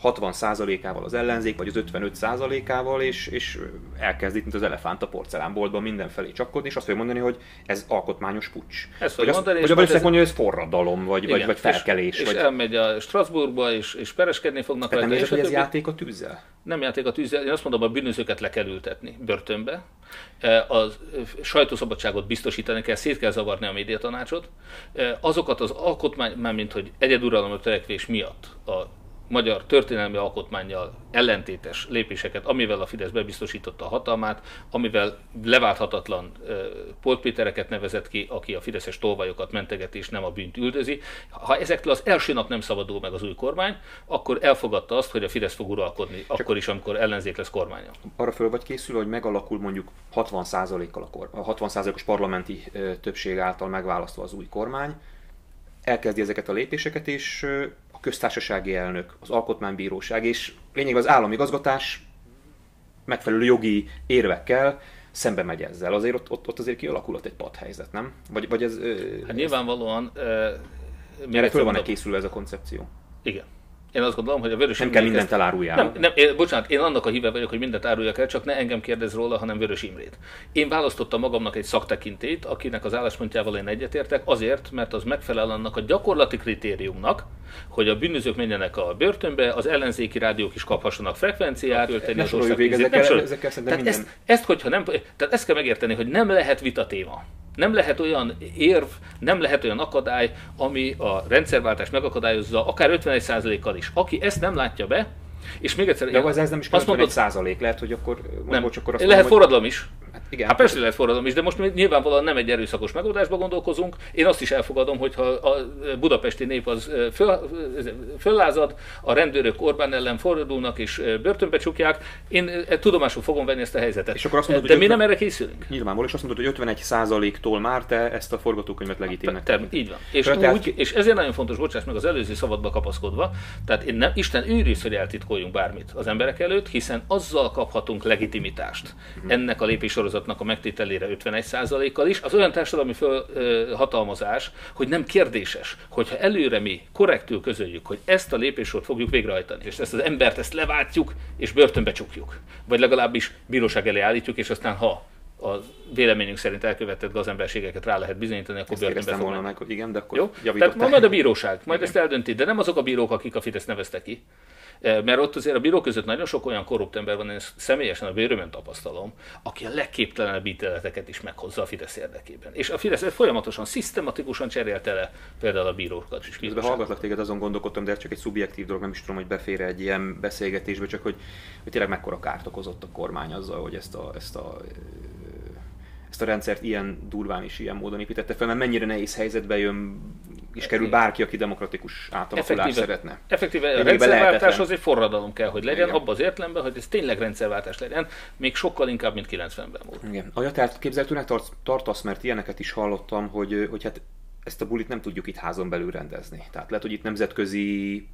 60%-ával az ellenzék, vagy az 55%-ával, és elkezd itt, mint az elefánt a porcelánboltban mindenfelé csapkodni, és azt fogja mondani, hogy ez alkotmányos puccs. Hogy a Böszek mondja, hogy ez forradalom, vagy felkelés. És elmegy a Strasbourgba, és pereskedni fognak rá. Nem érzed, hogy ez játék a tűzzel? Nem játék a tűzzel. Én azt mondom, a bűnözőket le kell ültetni börtönbe. A sajtószabadságot biztosítani kell, szét kell zavarni a médiatanácsot. Azokat az alkotmány, mármint hogy egyeduralmi törekvés miatt a magyar történelmi alkotmánnyal ellentétes lépéseket, amivel a Fidesz bebiztosította a hatalmát, amivel leválthatatlan Polt Pétereket nevezett ki, aki a fideszes tolvajokat mentegeti és nem a bűnt üldözi. Ha ezektől az első nap nem szabadul meg az új kormány, akkor elfogadta azt, hogy a Fidesz fog uralkodni, csak akkor is, amikor ellenzék lesz kormánya. Arra föl vagy készül, hogy megalakul mondjuk 60%-os parlamenti többség által megválasztva az új kormány, elkezdi ezeket a lépéseket, és a köztársasági elnök, az alkotmánybíróság és lényegében az államigazgatás megfelelő jogi érvekkel szembe megy ezzel. Azért ott azért kialakulhat egy padhelyzet, nem? Vagy ez... Hát nyilvánvalóan... Erre föl van-e készülve ez a koncepció? Igen. Én azt gondolom, hogy a Vörös Imre... Nem kell mindent eláruljál. Bocsánat, én annak a híve vagyok, hogy mindent áruljak el, csak ne engem kérdez róla, hanem Vörös Imrét. Én választottam magamnak egy szaktekintélyt, akinek az álláspontjával én egyetértek, azért, mert az megfelel annak a gyakorlati kritériumnak, hogy a bűnözők menjenek a börtönbe, az ellenzéki rádiók is kaphassanak frekvenciát, ölteni az országvizet. Ezt kell megérteni, hogy nem lehet vita téma. Nem lehet olyan érv, nem lehet olyan akadály, ami a rendszerváltást megakadályozza, akár 51%-kal is. Aki ezt nem látja be, és még egyszer... De az ez nem is 51%, lehet, hogy akkor... Lehet forradalom is. Igen. Hát persze lehet forradalom is, de most nyilvánvalóan nem egy erőszakos megoldásba gondolkozunk. Én azt is elfogadom, hogyha a budapesti nép az föllázad, a rendőrök Orbán ellen fordulnak és börtönbe csukják, én tudomásul fogom venni ezt a helyzetet. És akkor azt mondod, de mi nem erre készülünk? Nyilvánvalóan, és azt mondod, hogy 51%-tól már te ezt a forgatókönyvet legitimnek. Így van. És ezért nagyon fontos, bocsáss meg az előző szabadba kapaszkodva, tehát én nem, Isten őriz, hogy eltitkoljunk bármit az emberek előtt, hiszen azzal kaphatunk legitimitást ennek a lépéssorozatnak a megtételére 51%-kal is, az olyan társadalmi hatalmazás, hogy nem kérdéses, hogyha előre mi korrektül közöljük, hogy ezt a lépéssort fogjuk végrehajtani, és ezt az embert ezt leváltjuk, és börtönbe csukjuk, vagy legalábbis bíróság elé állítjuk, és aztán ha a véleményünk szerint elkövetett gazemberségeket rá lehet bizonyítani, akkor börtönbe fognak. Igen, de akkor javították. Tehát majd a bíróság, majd igen, ezt eldönti, de nem azok a bírók, akik a Fidesz nevezte ki. Mert ott azért a bírók között nagyon sok olyan korrupt ember van, én személyesen a bőrömön tapasztalom, aki a legképtelenebb ítéleteket is meghozza a Fidesz érdekében. És a Fidesz folyamatosan, szisztematikusan cserélte le például a bírókat is. Közben hallgatlak téged, azon gondolkodtam, de ez csak egy szubjektív dolog, nem is tudom, hogy befér egy ilyen beszélgetésbe, csak hogy tényleg mekkora kárt okozott a kormány azzal, hogy ezt a rendszert ilyen durván és ilyen módon építette fel, mert mennyire nehéz helyzetbe jön és kerül bárki, aki demokratikus átalakulást szeretne. Effektíve a rendszerváltáshoz egy forradalom kell, hogy legyen, abban az értelemben, hogy ez tényleg rendszerváltás legyen, még sokkal inkább, mint 90-ben volt. Igen. A tehát képzelhetőnek tartasz, mert ilyeneket is hallottam, hogy hát ezt a bulit nem tudjuk itt házon belül rendezni. Tehát lehet, hogy itt nemzetközi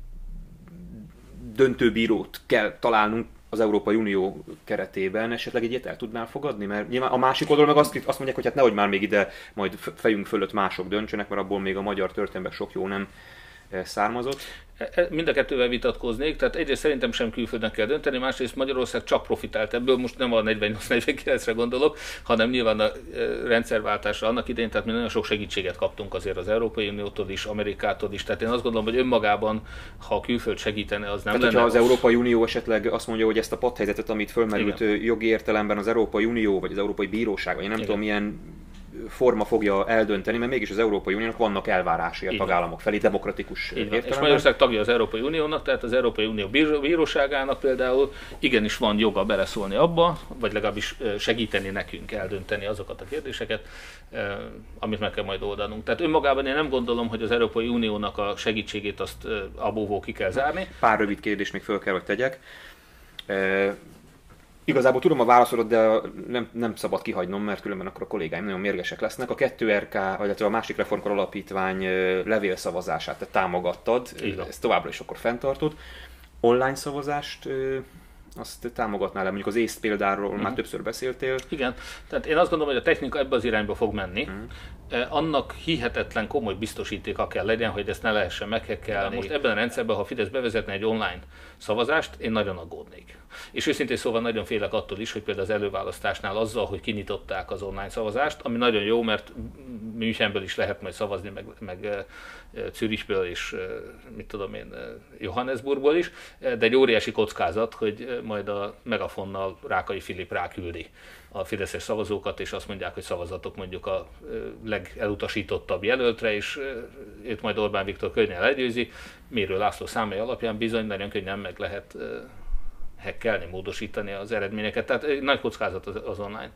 döntőbírót kell találnunk az Európai Unió keretében, esetleg egyet el tudnál fogadni? Mert nyilván a másik oldalon meg azt mondják, hogy hát nehogy már még ide majd fejünk fölött mások döntsenek, mert abból még a magyar történelemben sok jó nem származott. Mind a kettővel vitatkoznék, tehát egyrészt szerintem sem külföldön kell dönteni, másrészt Magyarország csak profitált ebből, most nem a 48-49-re gondolok, hanem nyilván a rendszerváltásra annak idején, tehát mi nagyon sok segítséget kaptunk azért az Európai Uniótól is, Amerikától is, tehát én azt gondolom, hogy önmagában, ha a külföld segítene, az nem lenne. Ha az Európai Unió esetleg azt mondja, hogy ezt a padhelyzetet, amit fölmerült jogi értelemben az Európai Unió, vagy az Európai Bíróság, vagy nem tudom milyen forma fogja eldönteni, mert mégis az Európai Uniónak vannak elvárásai a tagállamok felé, demokratikus értelemben. És Magyarország tagja az Európai Uniónak, tehát az Európai Unió bíróságának például igenis van joga beleszólni abba, vagy legalábbis segíteni nekünk eldönteni azokat a kérdéseket, amit meg kell majd oldanunk. Tehát önmagában én nem gondolom, hogy az Európai Uniónak a segítségét azt a bóvó ki kell zárni. Pár rövid kérdést még föl kell, hogy tegyek. Igazából tudom a válaszodat, de nem szabad kihagynom, mert különben akkor a kollégáim nagyon mérgesek lesznek. A 2RK, vagy a Második Reformkor Alapítvány levélszavazását te támogattad, ezt továbbra is akkor fenntartod. Online szavazást azt támogatnál-e? Mondjuk az észt példáról már többször beszéltél. Igen, tehát én azt gondolom, hogy a technika ebbe az irányba fog menni. Annak hihetetlen komoly biztosítéka kell legyen, hogy ezt ne lehessen meghekkelni. Most ebben a rendszerben, ha a Fidesz bevezetne egy online szavazást, én nagyon aggódnék. És őszintén szóval nagyon félek attól is, hogy például az előválasztásnál azzal, hogy kinyitották az online szavazást, ami nagyon jó, mert Münchenből is lehet majd szavazni, meg Zürichből és mit tudom én, Johannesburgból is, de egy óriási kockázat, hogy majd a Megafonnal Rákai Filip ráküldi a fideszes szavazókat, és azt mondják, hogy szavazatok mondjuk a legelutasítottabb jelöltre, és őt majd Orbán Viktor könnyen legyőzi. Mérő László számai alapján bizony nagyon könnyen meg lehet hekkelni, módosítani az eredményeket. Tehát egy nagy kockázat az online.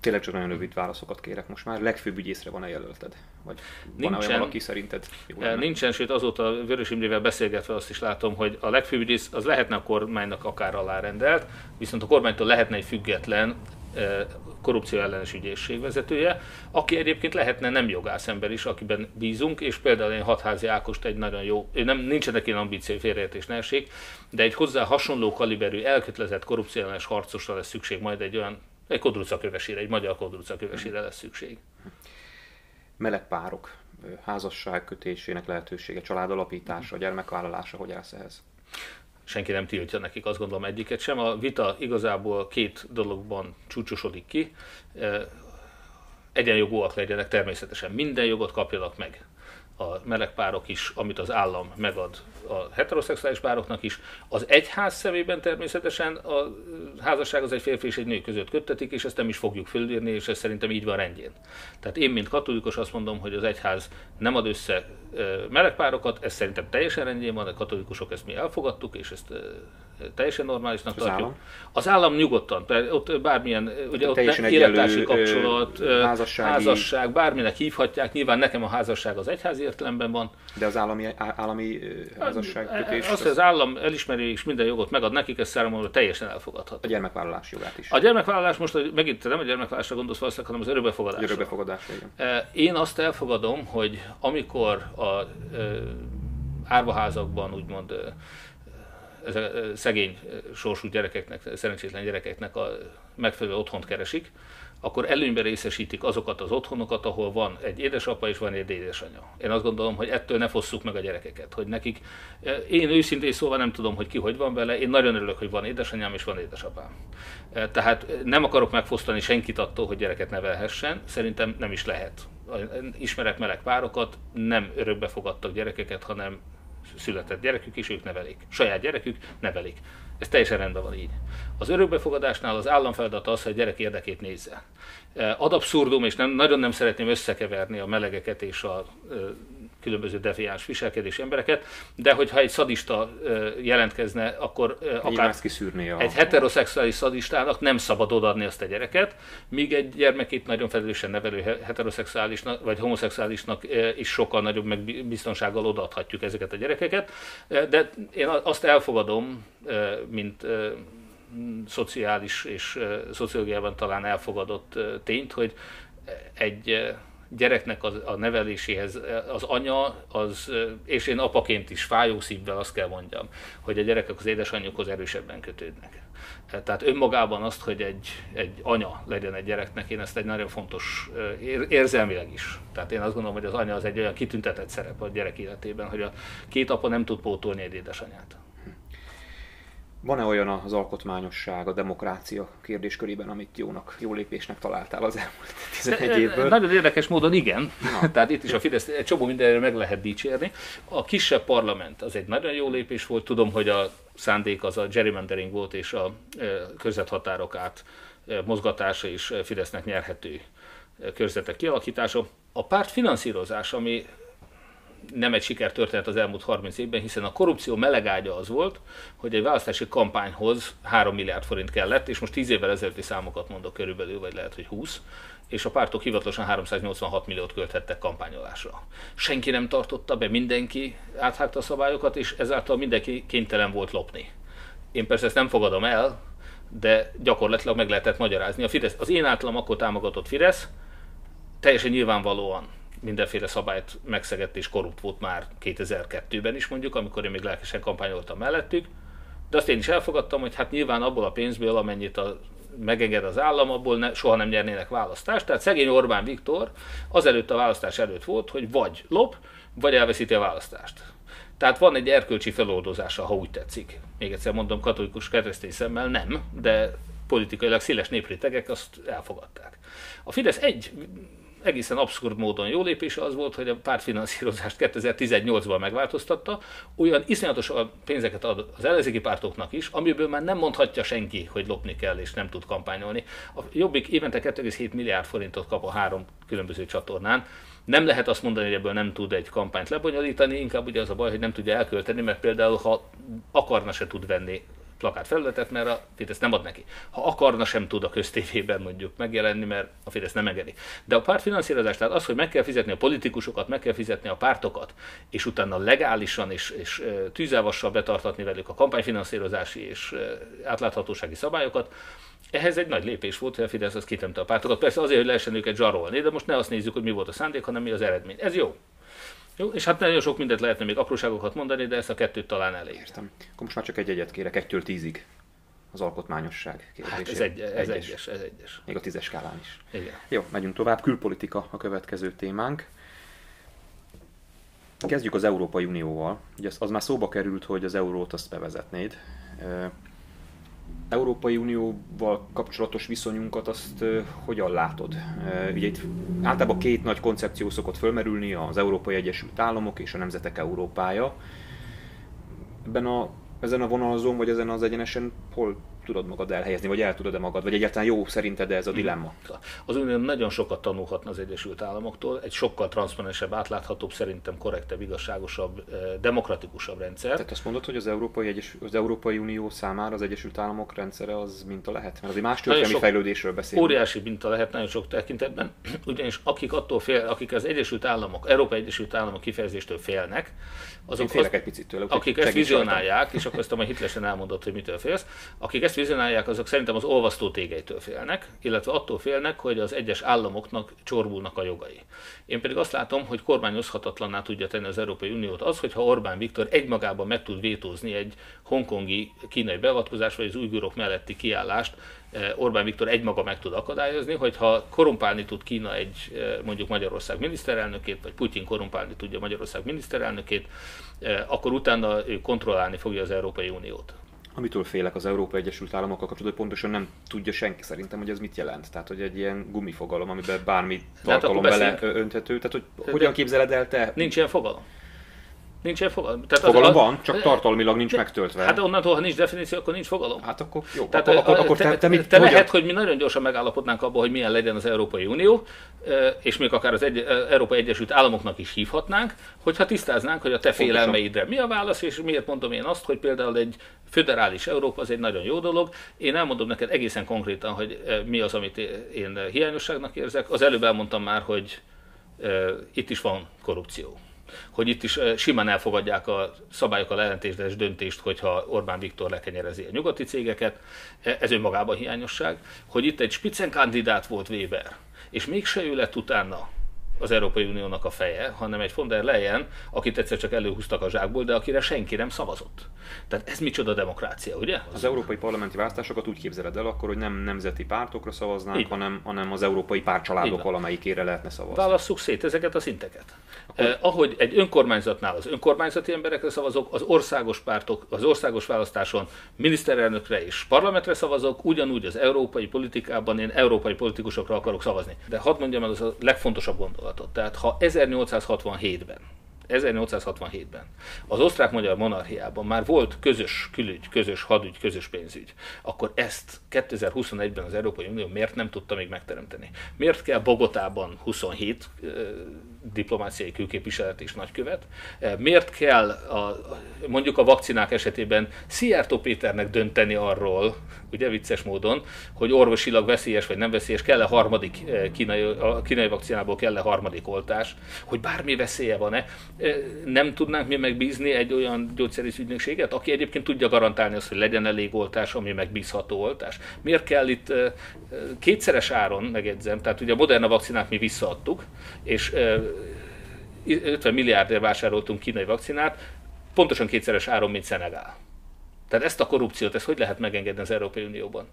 Tényleg csak nagyon rövid válaszokat kérek most már. Legfőbb ügyészre van-e jelölted? Vagy van olyan valaki szerinted? Nincsen, sőt azóta Vörös Imrével beszélgetve azt is látom, hogy a legfőbb ügyész az lehetne a kormánynak akár alárendelt, viszont a kormánytól lehetne egy független korrupció ellenes ügyészség vezetője, aki egyébként lehetne nem jogász ember is, akiben bízunk, és például én Hatházi Ákost egy nagyon jó, nem, nincsenek ilyen ambíciói, félreértés ne essék, de egy hozzá hasonló kaliberű, elkötelezett korrupció ellenes harcosra lesz szükség majd egy olyan egy magyar kodrucakövesére lesz szükség. Meleg párok házasság kötésének lehetősége, családalapítása, gyermekvállalása, hogy állsz ehhez? Senki nem tiltja nekik, azt gondolom, egyiket sem. A vita igazából két dologban csúcsosodik ki. Egyenjogúak legyenek természetesen, minden jogot kapjanak meg a melegpárok is, amit az állam megad a heteroszexuális pároknak is. Az egyház szemében természetesen a házasság az egy férfi és egy nő között köttetik, és ezt nem is fogjuk fölírni, és ez szerintem így van rendjén. Tehát én, mint katolikus azt mondom, hogy az egyház nem ad össze melegpárokat, ez szerintem teljesen rendjén van, a katolikusok ezt mi elfogadtuk, és ezt teljesen normálisnak tartjuk. Az állam nyugodtan, ott bármilyen, ugye ott élettársi kapcsolat, házasság, bárminek hívhatják, nyilván nekem a házasság az egyházi értelemben van. De az állami házasságkötés? Azt, hogy az állam elismeri és minden jogot megad nekik, ez számomra teljesen elfogadható. A gyermekvállalás jogát is. A gyermekvállalás most, megint nem a gyermekvállalásra gondolsz valószínűleg, hanem az örökbefogadásra. Én azt elfogadom, hogy amikor a árvaházakban úgymond szegény sorsú gyerekeknek, szerencsétlen gyerekeknek a megfelelő otthont keresik, akkor előnyben részesítik azokat az otthonokat, ahol van egy édesapa és van egy édesanya. Én azt gondolom, hogy ettől ne fosszuk meg a gyerekeket, hogy nekik, én őszintén szóval nem tudom, hogy ki hogy van vele, én nagyon örülök, hogy van édesanyám és van édesapám. Tehát nem akarok megfosztani senkit attól, hogy gyereket nevelhessen, szerintem nem is lehet. Ismerek meleg párokat, nem örökbefogadtak gyerekeket, hanem született gyerekük is, ők nevelik. Saját gyerekük nevelik. Ez teljesen rendben van így. Az örökbefogadásnál az állam feladata az, hogy a gyerek érdekét nézze. Ad abszurdum, és nagyon nem szeretném összekeverni a melegeket és a különböző deviáns viselkedési embereket, de hogyha egy szadista jelentkezne, akkor akár egy heteroszexuális szadistának nem szabad odaadni azt a gyereket, míg egy gyermekét nagyon felelősen nevelő heteroszexuálisnak vagy homoszexuálisnak is sokkal nagyobb megbiztonsággal odaadhatjuk ezeket a gyerekeket, de én azt elfogadom, mint szociális és szociológiában talán elfogadott tényt, hogy egy gyereknek a neveléséhez az anya, és én apaként is fájó szívvel azt kell mondjam, hogy a gyerekek az édesanyjukhoz erősebben kötődnek. Tehát önmagában azt, hogy egy anya legyen egy gyereknek, én ezt egy nagyon fontos érzelmileg is. Tehát én azt gondolom, hogy az anya az egy olyan kitüntetett szerep a gyerek életében, hogy a két apa nem tud pótolni egy édesanyát. Van-e olyan az alkotmányosság, a demokrácia kérdéskörében, amit jó lépésnek találtál az elmúlt 11 évből? Nagyon érdekes módon igen. Tehát itt is a Fidesz egy csomó mindenről meg lehet dicsérni. A kisebb parlament az egy nagyon jó lépés volt. Tudom, hogy a szándék az a gerrymandering volt, és a körzethatárok át mozgatása és Fidesznek nyerhető körzetek kialakítása. A párt finanszírozás, ami nem egy sikertörténet az elmúlt 30 évben, hiszen a korrupció melegágya az volt, hogy egy választási kampányhoz 3 milliárd forint kellett, és most 10 évvel ezelőtti számokat mondok körülbelül, vagy lehet, hogy 20, és a pártok hivatalosan 386 milliót költhettek kampányolásra. Senki nem tartotta be, mindenki áthágta a szabályokat, és ezáltal mindenki kénytelen volt lopni. Én persze ezt nem fogadom el, de gyakorlatilag meg lehetett magyarázni. A Fidesz, az én általam akkor támogatott Fidesz teljesen nyilvánvalóan mindenféle szabályt megszegett és korrupt volt már 2002-ben is mondjuk, amikor én még lelkesen kampányoltam mellettük, De azt én is elfogadtam, hogy hát nyilván abból a pénzből, amennyit megenged az állam, abból soha nem nyernének választást. Tehát szegény Orbán Viktor azelőtt a választás előtt volt, hogy vagy lop, vagy elveszíti a választást. Tehát van egy erkölcsi feloldozása, ha úgy tetszik. Még egyszer mondom, katolikus keresztény szemmel nem, de politikailag széles néprétegek azt elfogadták. A Fidesz egy egészen abszurd módon jó lépése az volt, hogy a pártfinanszírozást 2018-ban megváltoztatta, olyan iszonyatos pénzeket ad az ellenzéki pártoknak is, amiből már nem mondhatja senki, hogy lopni kell és nem tud kampányolni. A Jobbik évente 2,7 milliárd forintot kap a 3 különböző csatornán. Nem lehet azt mondani, hogy ebből nem tud egy kampányt lebonyolítani, inkább ugye az a baj, hogy nem tudja elkölteni, mert például ha akarna, se tud venni plakátfelületet, mert a Fidesz nem ad neki. Ha akarna, sem tud a köztévében mondjuk megjelenni, mert a Fidesz nem engedi. De a pártfinanszírozás, tehát az, hogy meg kell fizetni a politikusokat, meg kell fizetni a pártokat, és utána legálisan és tűzávassal betartatni velük a kampányfinanszírozási és átláthatósági szabályokat, ehhez egy nagy lépés volt, hogy a Fidesz az kitemte a pártokat. Persze azért, hogy lehessen őket zsarolni, de most ne azt nézzük, hogy mi volt a szándék, hanem mi az eredmény. Ez jó. Jó, és hát nagyon sok mindent lehetne még apróságokat mondani, de ezt a kettőt talán elég. Értem. Akkor most már csak egy-egyet kérek, 1-10-ig az alkotmányosság kérdésére. Hát ez egyes. Még a 10-es skálán is. Igen. Jó, megyünk tovább. Külpolitika a következő témánk. Kezdjük az Európai Unióval. Ugye az már szóba került, hogy az eurót azt bevezetnéd. Európai Unióval kapcsolatos viszonyunkat azt hogyan látod? Ugye itt általában két nagy koncepció szokott fölmerülni, az Európai Egyesült Államok és a Nemzetek Európája. Ezen a vonalazón, vagy ezen az egyenesen hol tudod magad elhelyezni, vagy el tudod-e magad, vagy egyáltalán jó szerinted-e ez a dilemma? Az Unió nagyon sokat tanulhatna az Egyesült Államoktól, egy sokkal transzparensebb, átláthatóbb, szerintem korrektebb, igazságosabb, demokratikusabb rendszer. Tehát azt mondod, hogy az Európai Unió számára az Egyesült Államok rendszere az minta lehet? Mert azért más történelmi fejlődésről beszélünk. Óriási minta lehet nagyon sok tekintetben, ugyanis akik az Egyesült Államok, Európai Egyesült Államok kifejezéstől félnek, azok egy picit tőle, akik ezt vizionálják, és akkor ezt a Hitleresen elmondott, hogy mitől félsz, akik ezt vizionálják, azok szerintem az olvasztó tégeitől félnek, illetve attól félnek, hogy az egyes államoknak csorbulnak a jogai. Én pedig azt látom, hogy kormányozhatatlanná tudja tenni az Európai Uniót az, hogyha Orbán Viktor egymagában meg tud vétózni egy hongkongi kínai beavatkozás, vagy az ujgurok melletti kiállást, Orbán Viktor egymaga meg tud akadályozni, hogyha korumpálni tud Kína egy mondjuk Magyarország miniszterelnökét, vagy Putyin korumpálni tudja Magyarország miniszterelnökét, akkor utána ő kontrollálni fogja az Európai Uniót. Amitől félek az Európai Egyesült Államokkal kapcsolatban, pontosan nem tudja senki szerintem, hogy ez mit jelent. Tehát, hogy egy ilyen gumifogalom, amiben bármi tartalom bele önthető. Tehát, hogy hogyan képzeled el te? Nincs ilyen fogalom. Nincs ilyen fogalom. Tehát fogalom van, csak tartalmilag nincs megtöltve. Hát onnantól, ha nincs definíció, akkor nincs fogalom. Hát akkor jó. Tehát, akkor te mit mondjad? Lehet, hogy mi nagyon gyorsan megállapodnánk abban, hogy milyen legyen az Európai Unió, és még akár az Európai Egyesült Államoknak is hívhatnánk, hogyha tisztáznánk, hogy a te félelmeidre mi a válasz, és miért mondom én azt, hogy például egy föderális Európa az egy nagyon jó dolog. Én elmondom neked egészen konkrétan, hogy mi az, amit én hiányosságnak érzek. Az előbb elmondtam már, hogy itt is van korrupció. Hogy itt is simán elfogadják a szabályokkal ellentétes döntést, hogyha Orbán Viktor lekenyerezi a nyugati cégeket, ez önmagában hiányosság, hogy itt egy spitzenkandidát volt Weber, és mégse ő lett utána az Európai Uniónak a feje, hanem egy von der Leyen, akit egyszer csak előhúztak a zsákból, de akire senki nem szavazott. Tehát ez micsoda demokrácia, ugye? Az európai parlamenti választásokat úgy képzeled el akkor, hogy nem nemzeti pártokra szavaznánk, hanem az európai pártcsaládok valamelyikére lehetne szavazni. Válasszuk szét ezeket a szinteket. Akkor... ahogy egy önkormányzatnál az önkormányzati emberekre szavazok, az országos pártok, az országos választáson miniszterelnökre és parlamentre szavazok, ugyanúgy az európai politikában én európai politikusokra akarok szavazni. De hadd mondjam el, az a legfontosabb gond. Tehát ha 1867-ben az osztrák-magyar monarchiában már volt közös külügy, közös hadügy, közös pénzügy, akkor ezt 2021-ben az Európai Unió miért nem tudta még megteremteni? Miért kell Bogotában 27 diplomáciai külképviselet és nagykövet? Miért kell mondjuk a vakcinák esetében Szijjártó Péternek dönteni arról, ugye vicces módon, hogy orvosilag veszélyes vagy nem veszélyes, kell-e harmadik kínai vakcinából kell-e harmadik oltás, hogy bármi veszélye van-e? Nem tudnánk mi megbízni egy olyan gyógyszerész ügynökséget, aki egyébként tudja garantálni azt, hogy legyen elég oltás, ami megbízható oltás. Miért kell itt kétszeres áron, megjegyzem, tehát ugye a Moderna vakcinát mi visszaadtuk, és 50 milliárdért vásároltunk kínai vakcinát, pontosan kétszeres áron, mint Szenegál. Tehát ezt a korrupciót, ezt hogy lehet megengedni az Európai Unióban?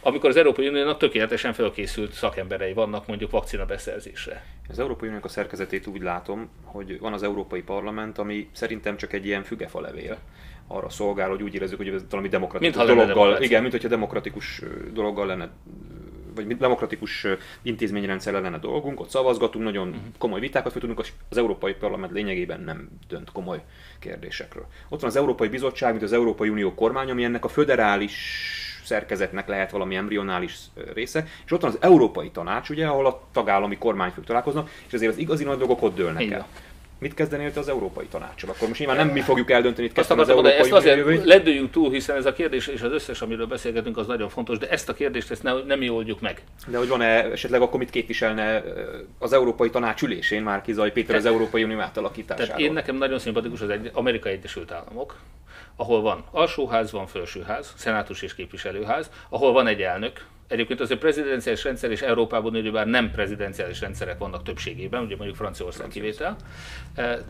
Amikor az Európai Uniónak tökéletesen felkészült szakemberei vannak mondjuk vakcina beszerzésre. Az Európai Uniónak a szerkezetét úgy látom, hogy van az Európai Parlament, ami szerintem csak egy ilyen fügefalevél. Arra szolgál, hogy úgy érezzük, hogy ez valami demokratikus dologgal, igen, mint hogyha demokratikus dologgal lenne, vagy demokratikus intézményrendszerrel lenne dolgunk, ott szavazgatunk, nagyon komoly vitákat folytatunk, az Európai Parlament lényegében nem dönt komoly kérdésekről. Ott van az Európai Bizottság, mint az Európai Unió kormány, ami ennek a föderális szerkezetnek lehet valami embrionális része, és ott van az Európai Tanács, ugye, ahol a tagállami kormányfők találkoznak, és azért az igazi nagy dolgok ott dőlnek el. Mit kezdenél az Európai Tanácssal? Akkor most nyilván nem mi fogjuk eldönteni, itt kezdeni az Európai Unió jövőjét. Lendüljünk túl, hiszen ez a kérdés és az összes, amiről beszélgetünk, az nagyon fontos, de ezt a kérdést ezt nem mi oldjuk meg. De hogy van-e esetleg akkor mit képviselne az Európai Tanács ülésén Márki-Zay Péter az Európai Unió átalakításáról? Én nekem nagyon szimpatikus az Amerikai Egyesült Államok, ahol van alsóház, van felsőház, szenátus és képviselőház, ahol van egy elnök. Egyébként az a prezidenciális rendszer és Európában időbár nem prezidenciális rendszerek vannak többségében, ugye mondjuk Franciaország kivétel.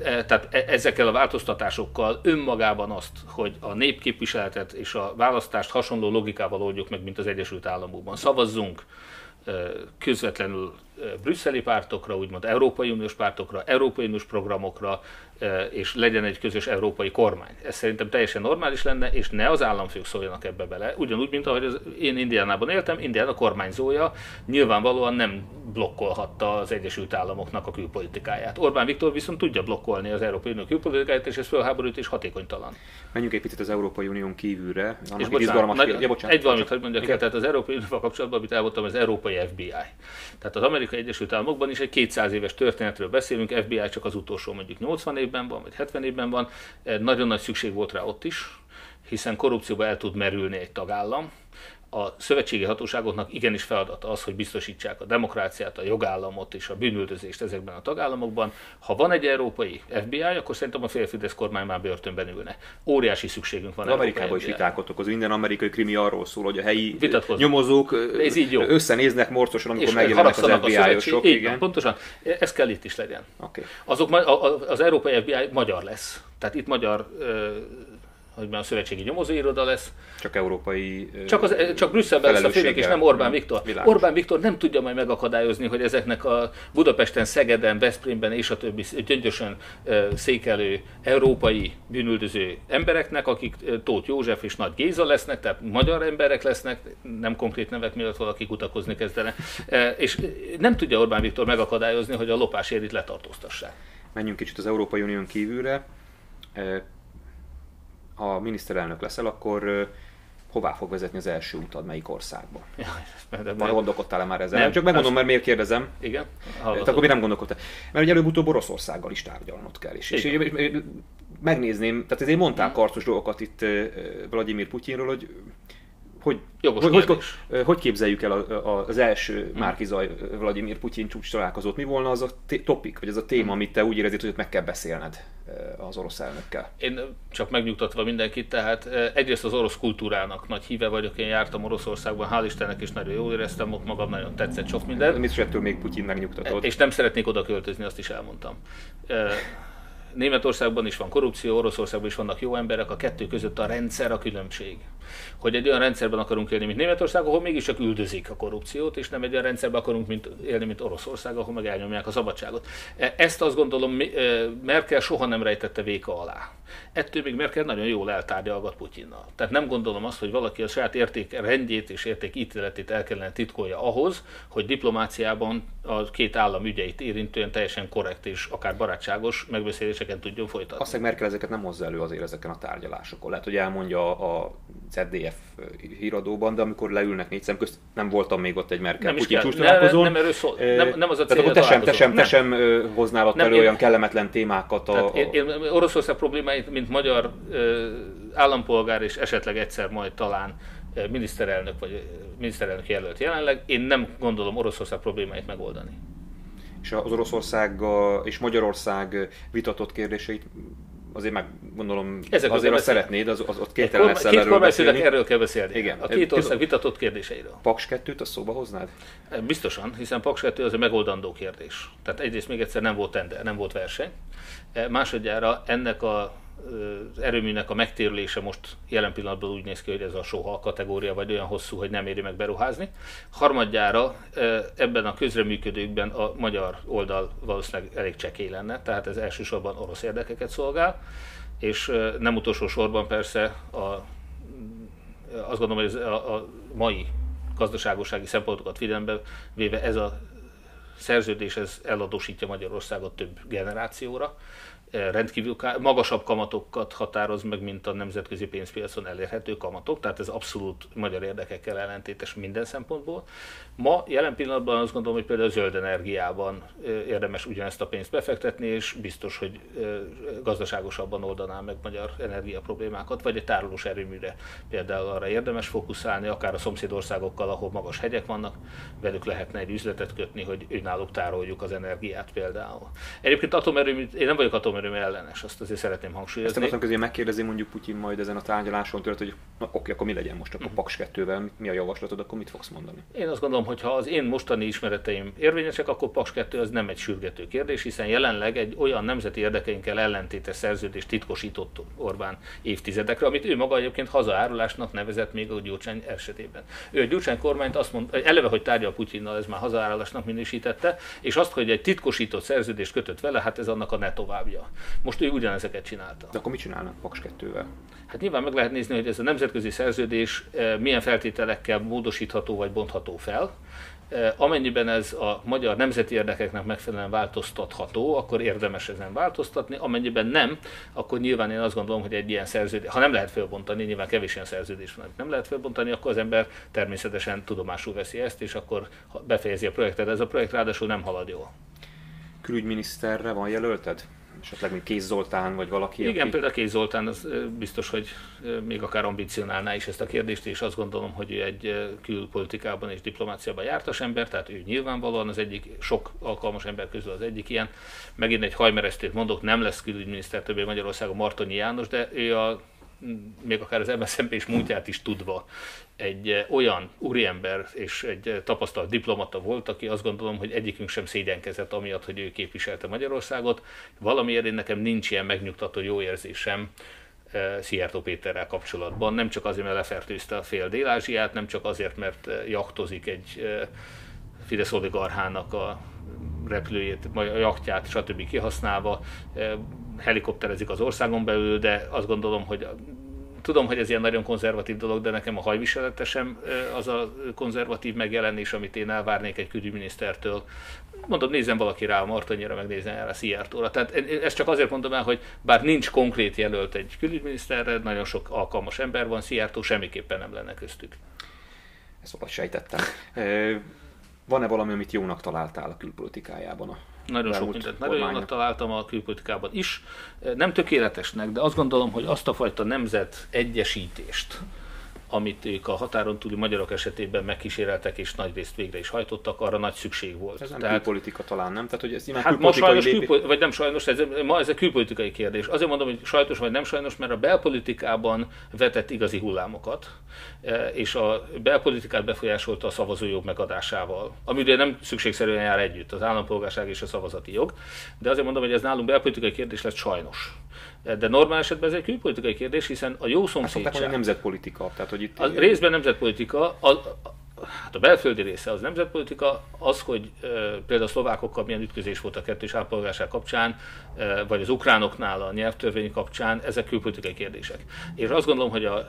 Tehát ezekkel a változtatásokkal önmagában azt, hogy a népképviseletet és a választást hasonló logikával oldjuk meg, mint az Egyesült Államokban. Szavazzunk közvetlenül brüsszeli pártokra, úgymond Európai Uniós pártokra, Európai Uniós programokra, és legyen egy közös európai kormány. Ez szerintem teljesen normális lenne, és ne az államfők szóljanak ebbe bele. Ugyanúgy, mint ahogy én Indiánában éltem, Indián a kormányzója nyilvánvalóan nem blokkolhatta az Egyesült Államoknak a külpolitikáját. Orbán Viktor viszont tudja blokkolni az Európai Unió külpolitikáját, és ez fölháborít és hatékonytalan. Menjünk egy picit az Európai Unión kívülre. És egy valamit, hogy mondjak el, tehát az Európai Unióval kapcsolatban, amit elmondtam, az Európai FBI. Tehát az Amerikai Egyesült Államokban is egy 200 éves történetről beszélünk, FBI csak az utolsó mondjuk 80 évben van, vagy 70 évben van, nagyon nagy szükség volt rá ott is, hiszen korrupcióba el tud merülni egy tagállam. A szövetségi hatóságoknak igenis feladata az, hogy biztosítsák a demokráciát, a jogállamot és a bűnüldözést ezekben a tagállamokban. Ha van egy európai FBI, akkor szerintem a fél Fidesz kormány már börtönben ülne. Óriási szükségünk van. Amerikában is vitákodtok, az minden amerikai krimi arról szól, hogy a helyi nyomozók összenéznek morcosan, amikor megjelennek az FBI-osok. Igen, pontosan. Ez kell itt is legyen. Okay. Az európai FBI magyar lesz. Tehát itt magyar... hogy már a szövetségi nyomozóiroda lesz. Csak európai. Csak Brüsszelben lesz a főnök, és nem Orbán Viktor. Világos. Orbán Viktor nem tudja majd megakadályozni, hogy ezeknek a Budapesten, Szegeden, Veszprémben és a többi gyöngyösen székelő európai bűnüldöző embereknek, akik Tóth József és Nagy Géza lesznek, tehát magyar emberek lesznek, nem konkrét nevek miatt valaki kutakozni kezdene. És nem tudja Orbán Viktor megakadályozni, hogy a lopásért itt letartóztassák. Menjünk kicsit az Európai Unión kívülre. Ha miniszterelnök leszel, akkor hová fog vezetni az első utad, melyik országba? Már gondolkodtál-e már ezzel? Nem, csak megmondom, mert miért kérdezem. Igen. Tehát akkor mi nem gondolkodtál. Mert ugye előbb-utóbb Oroszországgal is tárgyalnod kell. És megnézném, tehát ezért mondtál karcos dolgokat itt Vladimir Putyinról, hogy képzeljük el az első Márki-Zay Vladimir Putyin csúcs találkozót? Mi volna az a topik, vagy az a téma, amit te úgy érezed, hogy meg kell beszélned az orosz elnökkel? Én csak megnyugtatva mindenkit, tehát egyrészt az orosz kultúrának nagy híve vagyok, én jártam Oroszországban, hál' Istennek, és nagyon jól éreztem, ott magam nagyon tetszett sok minden. Mit ettől még Putyin megnyugtatott? És nem szeretnék oda költözni, azt is elmondtam. Németországban is van korrupció, Oroszországban is vannak jó emberek, a kettő között a rendszer a különbség. Hogy egy olyan rendszerben akarunk élni, mint Németország, ahol mégiscsak üldözik a korrupciót, és nem egy olyan rendszerben akarunk élni, mint Oroszország, ahol meg elnyomják a szabadságot. Ezt azt gondolom, Merkel soha nem rejtette véka alá. Ettől még Merkel nagyon jól eltárgyalgat Putyinnal. Tehát nem gondolom azt, hogy valaki a saját értékrendjét és értékítéletét el kellene titkolja ahhoz, hogy diplomáciában a két állam ügyeit érintően teljesen korrekt és akár barátságos megbeszéléseket tudjon folytatni. Aztán Merkel ezeket nem hozza elő azért ezeken a tárgyalásokon. Lehet, hogy elmondja a ZDF híradóban, de amikor leülnek négy szem közt, nem voltam még ott egy Merkel-Putyin csúcstalálkozón. Nem erről szól. Nem az a célja. Tehát akkor te sem hoznál ott elő olyan kellemetlen témákat. Oroszország problémáit, mint magyar állampolgár, és esetleg egyszer majd talán miniszterelnök vagy miniszterelnök jelölt jelenleg, én nem gondolom Oroszország problémáit megoldani. És az Oroszország és Magyarország vitatott kérdéseit azért meg gondolom, azért azt szeretnéd, az ott kénytelen leszel erről beszélni. Két erről kell beszélni. Igen. A két ország vitatott kérdéseiről. Paks 2-t azt szóba hoznád? Biztosan, hiszen Paks 2 az egy megoldandó kérdés. Tehát egyrészt még egyszer nem volt tender, nem volt verseny. Másodjára ennek a az erőműnek a megtérülése most jelen pillanatban úgy néz ki, hogy ez a soha kategória, vagy olyan hosszú, hogy nem éri meg beruházni. Harmadjára ebben a közreműködőkben a magyar oldal valószínűleg elég csekély lenne, tehát ez elsősorban orosz érdekeket szolgál, és nem utolsó sorban persze azt gondolom, hogy ez a mai gazdaságosági szempontokat figyelembe véve ez a szerződés ez eladósítja Magyarországot több generációra, rendkívül magasabb kamatokat határoz meg, mint a nemzetközi pénzpiacon elérhető kamatok, tehát ez abszolút magyar érdekekkel ellentétes minden szempontból. Ma jelen pillanatban azt gondolom, hogy például a zöld energiában érdemes ugyanezt a pénzt befektetni, és biztos, hogy gazdaságosabban oldaná meg magyar energia problémákat, vagy egy tárolós erőműre például arra érdemes fókuszálni, akár a szomszédországokkal, ahol magas hegyek vannak, velük lehetne egy üzletet kötni, hogy náluk tároljuk az energiát például. Egyébként atomerőmű, én nem vagyok atomerőmű ellenes, azt azért szeretném hangsúlyozni. Ezt nem tudom, közül megkérdezi mondjuk Putyin majd ezen a tárgyaláson tört, hogy na oké, akkor mi legyen most, akkor Paks 2-vel mi a javaslatod, akkor mit fogsz mondani? Én azt gondolom, hogy ha az én mostani ismereteim érvényesek, akkor Paks 2 az nem egy sürgető kérdés, hiszen jelenleg egy olyan nemzeti érdekeinkkel ellentétes szerződést titkosított Orbán évtizedekre, amit ő maga egyébként hazaárulásnak nevezett még a Gyurcsány esetében. Ő a Gyurcsány kormányt azt mondta, eleve, hogy tárgyal Putyinnal, ez már hazaárulásnak minősítette, és azt, hogy egy titkosított szerződést kötött vele, hát ez annak a ne továbbja. Most ő ugyanezeket csinálta. De akkor mit csinálnak Paks 2-vel? Hát nyilván meg lehet nézni, hogy ez a nemzetközi szerződés milyen feltételekkel módosítható vagy bontható fel. Amennyiben ez a magyar nemzeti érdekeknek megfelelően változtatható, akkor érdemes ezen változtatni, amennyiben nem, akkor nyilván én azt gondolom, hogy egy ilyen szerződés, ha nem lehet felbontani, nyilván kevés ilyen szerződés van, nem lehet felbontani, akkor az ember természetesen tudomásul veszi ezt, és akkor befejezi a projektet. Ez a projekt ráadásul nem halad jól. Külügyminiszterre van jelölted? Esetleg még Kéz Zoltán, vagy valaki? Igen, aki... például Kéz Zoltán, az biztos, hogy még akár ambicionálná is ezt a kérdést, és azt gondolom, hogy ő egy külpolitikában és diplomáciában jártas ember, tehát ő nyilvánvalóan az egyik, sok alkalmas ember közül az egyik ilyen. Megint egy hajmeresztőt mondok, nem lesz külügyminiszter többé Magyarországon Martonyi János, de ő még akár az MSZMP-s múltját is tudva egy olyan úriember és egy tapasztalt diplomata volt, aki azt gondolom, hogy egyikünk sem szégyenkezett amiatt, hogy ő képviselte Magyarországot. Valamiért én nekem nincs ilyen megnyugtató jó érzésem Szijjártó Péterrel kapcsolatban. Nem csak azért, mert lefertőzte a fél Dél-Ázsiát, nem csak azért, mert jachtozik egy Fidesz oligarchának a repülőjét, a jachtját stb. Kihasználva, helikopterezik az országon belül, de azt gondolom, hogy tudom, hogy ez ilyen nagyon konzervatív dolog, de nekem a hajviselete sem az a konzervatív megjelenés, amit én elvárnék egy külügyminisztertől. Mondom, nézem valaki rá a Martonyra, meg nézem rá a Szijjártóra. Tehát ezt csak azért mondom el, hogy bár nincs konkrét jelölt egy külügyminiszterre, nagyon sok alkalmas ember van, Szijjártó semmiképpen nem lenne köztük. Ezt valahogy sejtettem. Van-e valami, amit jónak találtál a külpolitikájában? Nagyon sok mindent. Nagyon jónak találtam a külpolitikában is. Nem tökéletesnek, de azt gondolom, hogy azt a fajta nemzet egyesítést, amit ők a határon túli magyarok esetében megkíséreltek és nagy részt végre is hajtottak, arra nagy szükség volt. Ez nem külpolitika talán, nem? Tehát, hogy ez hát ma sajnos, vagy nem sajnos, ma ez egy külpolitikai kérdés. Azért mondom, hogy sajnos vagy nem sajnos, mert a belpolitikában vetett igazi hullámokat, és a belpolitikát befolyásolta a szavazójog megadásával, ami ugye nem szükségszerűen jár együtt, az állampolgárság és a szavazati jog, de azért mondom, hogy ez nálunk belpolitikai kérdés lett sajnos. De normál esetben ez egy külpolitikai kérdés, hiszen a jó szomszédság... Hát nemzetpolitika, tehát hogy itt... Részben nemzetpolitika, hát a belföldi része az nemzetpolitika, az, hogy például a szlovákokkal milyen ütközés volt a kettős állampolgárság kapcsán, vagy az ukránoknál a nyelvtörvény kapcsán, ezek külpolitikai kérdések. És azt gondolom, hogy az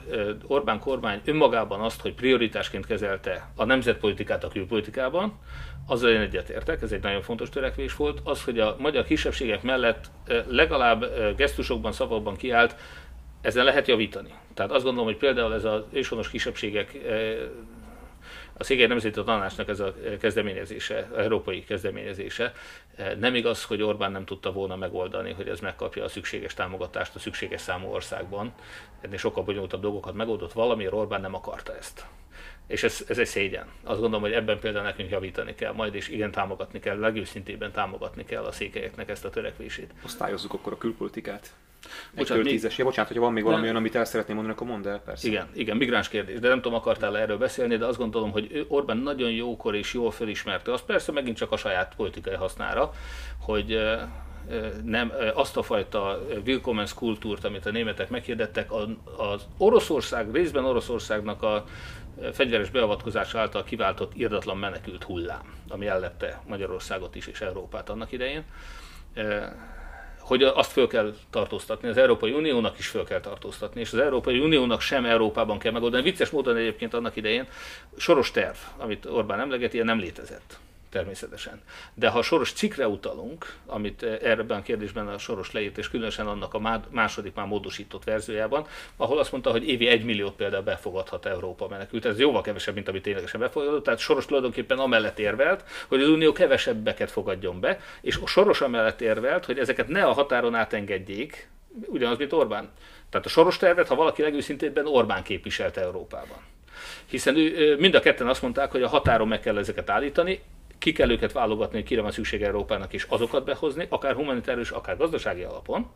Orbán kormány önmagában azt, hogy prioritásként kezelte a nemzetpolitikát a külpolitikában, azzal én egyetértek, ez egy nagyon fontos törekvés volt, az, hogy a magyar kisebbségek mellett legalább gesztusokban, szavakban kiállt, ezen lehet javítani. Tehát azt gondolom, hogy például ez az őshonos kisebbségek, a Székely Nemzeti Tanácsnak ez a kezdeményezése, a európai kezdeményezése, nem igaz, hogy Orbán nem tudta volna megoldani, hogy ez megkapja a szükséges támogatást a szükséges számú országban. Ennél sokkal bonyolultabb dolgokat megoldott, valamiért Orbán nem akarta ezt. És ez egy szégyen. Azt gondolom, hogy ebben például nekünk javítani kell majd, és igen, támogatni kell, legőszintében támogatni kell a székelyeknek ezt a törekvését. Osztályozzuk akkor a külpolitikát. Bocsánat, hogyha van még valami olyan, amit el szeretném mondani, akkor mondd el, persze. Igen, migráns kérdés, de nem tudom, akartál erről beszélni, de azt gondolom, hogy Orbán nagyon jókor és jól felismerte, azt persze megint csak a saját politikai hasznára, hogy azt a fajta Willkommens kultúrt, amit a németek meghirdettek, az Oroszország, részben Oroszországnak a fegyveres beavatkozás által kiváltott irdatlan menekült hullám, ami ellepte Magyarországot is és Európát annak idején, hogy azt föl kell tartóztatni, az Európai Uniónak is föl kell tartóztatni, és az Európai Uniónak sem Európában kell megoldani. Vicces módon egyébként annak idején Soros terv, amit Orbán emlegeti, ilyen nem létezett. Természetesen. De ha a Soros cikkre utalunk, amit ebben a kérdésben a Soros leírt, és különösen annak a második már módosított verziójában, ahol azt mondta, hogy évi 1 milliót például befogadhat Európa menekült. Ez jóval kevesebb, mint amit ténylegesen befogadott. Tehát Soros tulajdonképpen amellett érvelt, hogy az Unió kevesebbeket fogadjon be, és Soros amellett érvelt, hogy ezeket ne a határon átengedjék, ugyanaz, mint Orbán. Tehát a Soros tervet, ha valaki legőszintébben, Orbán képviselte Európában. Hiszen mind a ketten azt mondták, hogy a határon meg kell ezeket állítani, ki kell őket válogatni, hogy kire van szükség Európának, és azokat behozni, akár humanitárius, akár gazdasági alapon,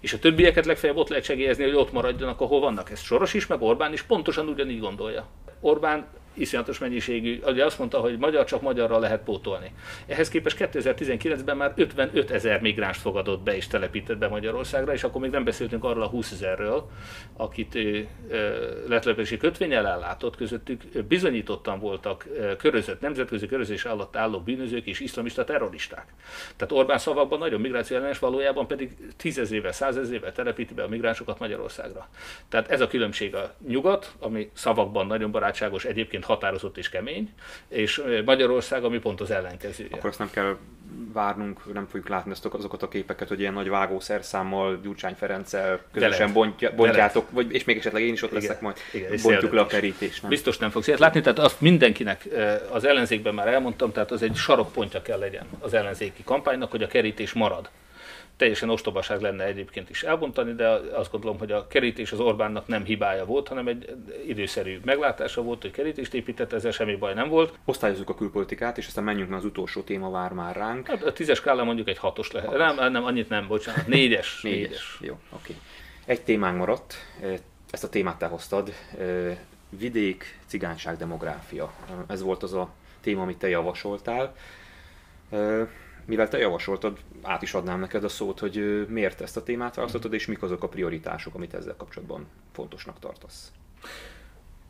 és a többieket legfeljebb ott lehet segélyezni, hogy ott maradjanak, ahol vannak. Ez Soros is, meg Orbán is pontosan ugyanígy gondolja. Orbán iszonyatos mennyiségű, ugye azt mondta, hogy magyar csak magyarra lehet pótolni. Ehhez képest 2019-ben már 55 000 migráns fogadott be és telepített be Magyarországra, és akkor még nem beszéltünk arról a 20 000-ről, akit letelepülési kötvényel ellátott, közöttük bizonyítottan voltak körözött, nemzetközi körözés alatt álló bűnözők és iszlamista terroristák. Tehát Orbán szavakban nagyon migráció ellenes, valójában pedig 10 000-vel, 100 000-vel telepíti be a migránsokat Magyarországra. Tehát ez a különbség a nyugat, ami szavakban nagyon barátságos, egyébként határozott és kemény, és Magyarország, ami pont az ellenkezője. Akkor azt nem kell várnunk, nem fogjuk látni azokat a képeket, hogy ilyen nagy vágószerszámmal, Gyurcsány Ferenccel közösen bontjátok, vagy, és még esetleg én is ott leszek majd, bontjuk le a kerítést. Biztos nem fogsz ilyet látni, tehát azt mindenkinek az ellenzékben már elmondtam, tehát az egy sarokpontja kell legyen az ellenzéki kampánynak, hogy a kerítés marad. Teljesen ostobaság lenne egyébként is elbontani, de azt gondolom, hogy a kerítés az Orbánnak nem hibája volt, hanem egy időszerű meglátása volt, hogy kerítést épített, ezzel semmi baj nem volt. Osztályozzuk a külpolitikát, és aztán menjünk, mert az utolsó téma vár már ránk. Hát a 10-es skálán mondjuk egy 6-os lehet. Nem, annyit nem, bocsánat. 4-es. 4-es. Jó, oké. Egy témánk maradt, ezt a témát te hoztad. Vidék, cigányság, demográfia. Ez volt az a téma, amit te javasoltál. Mivel te javasoltad, át is adnám neked a szót, hogy miért ezt a témát választottad, és mik azok a prioritások, amit ezzel kapcsolatban fontosnak tartasz.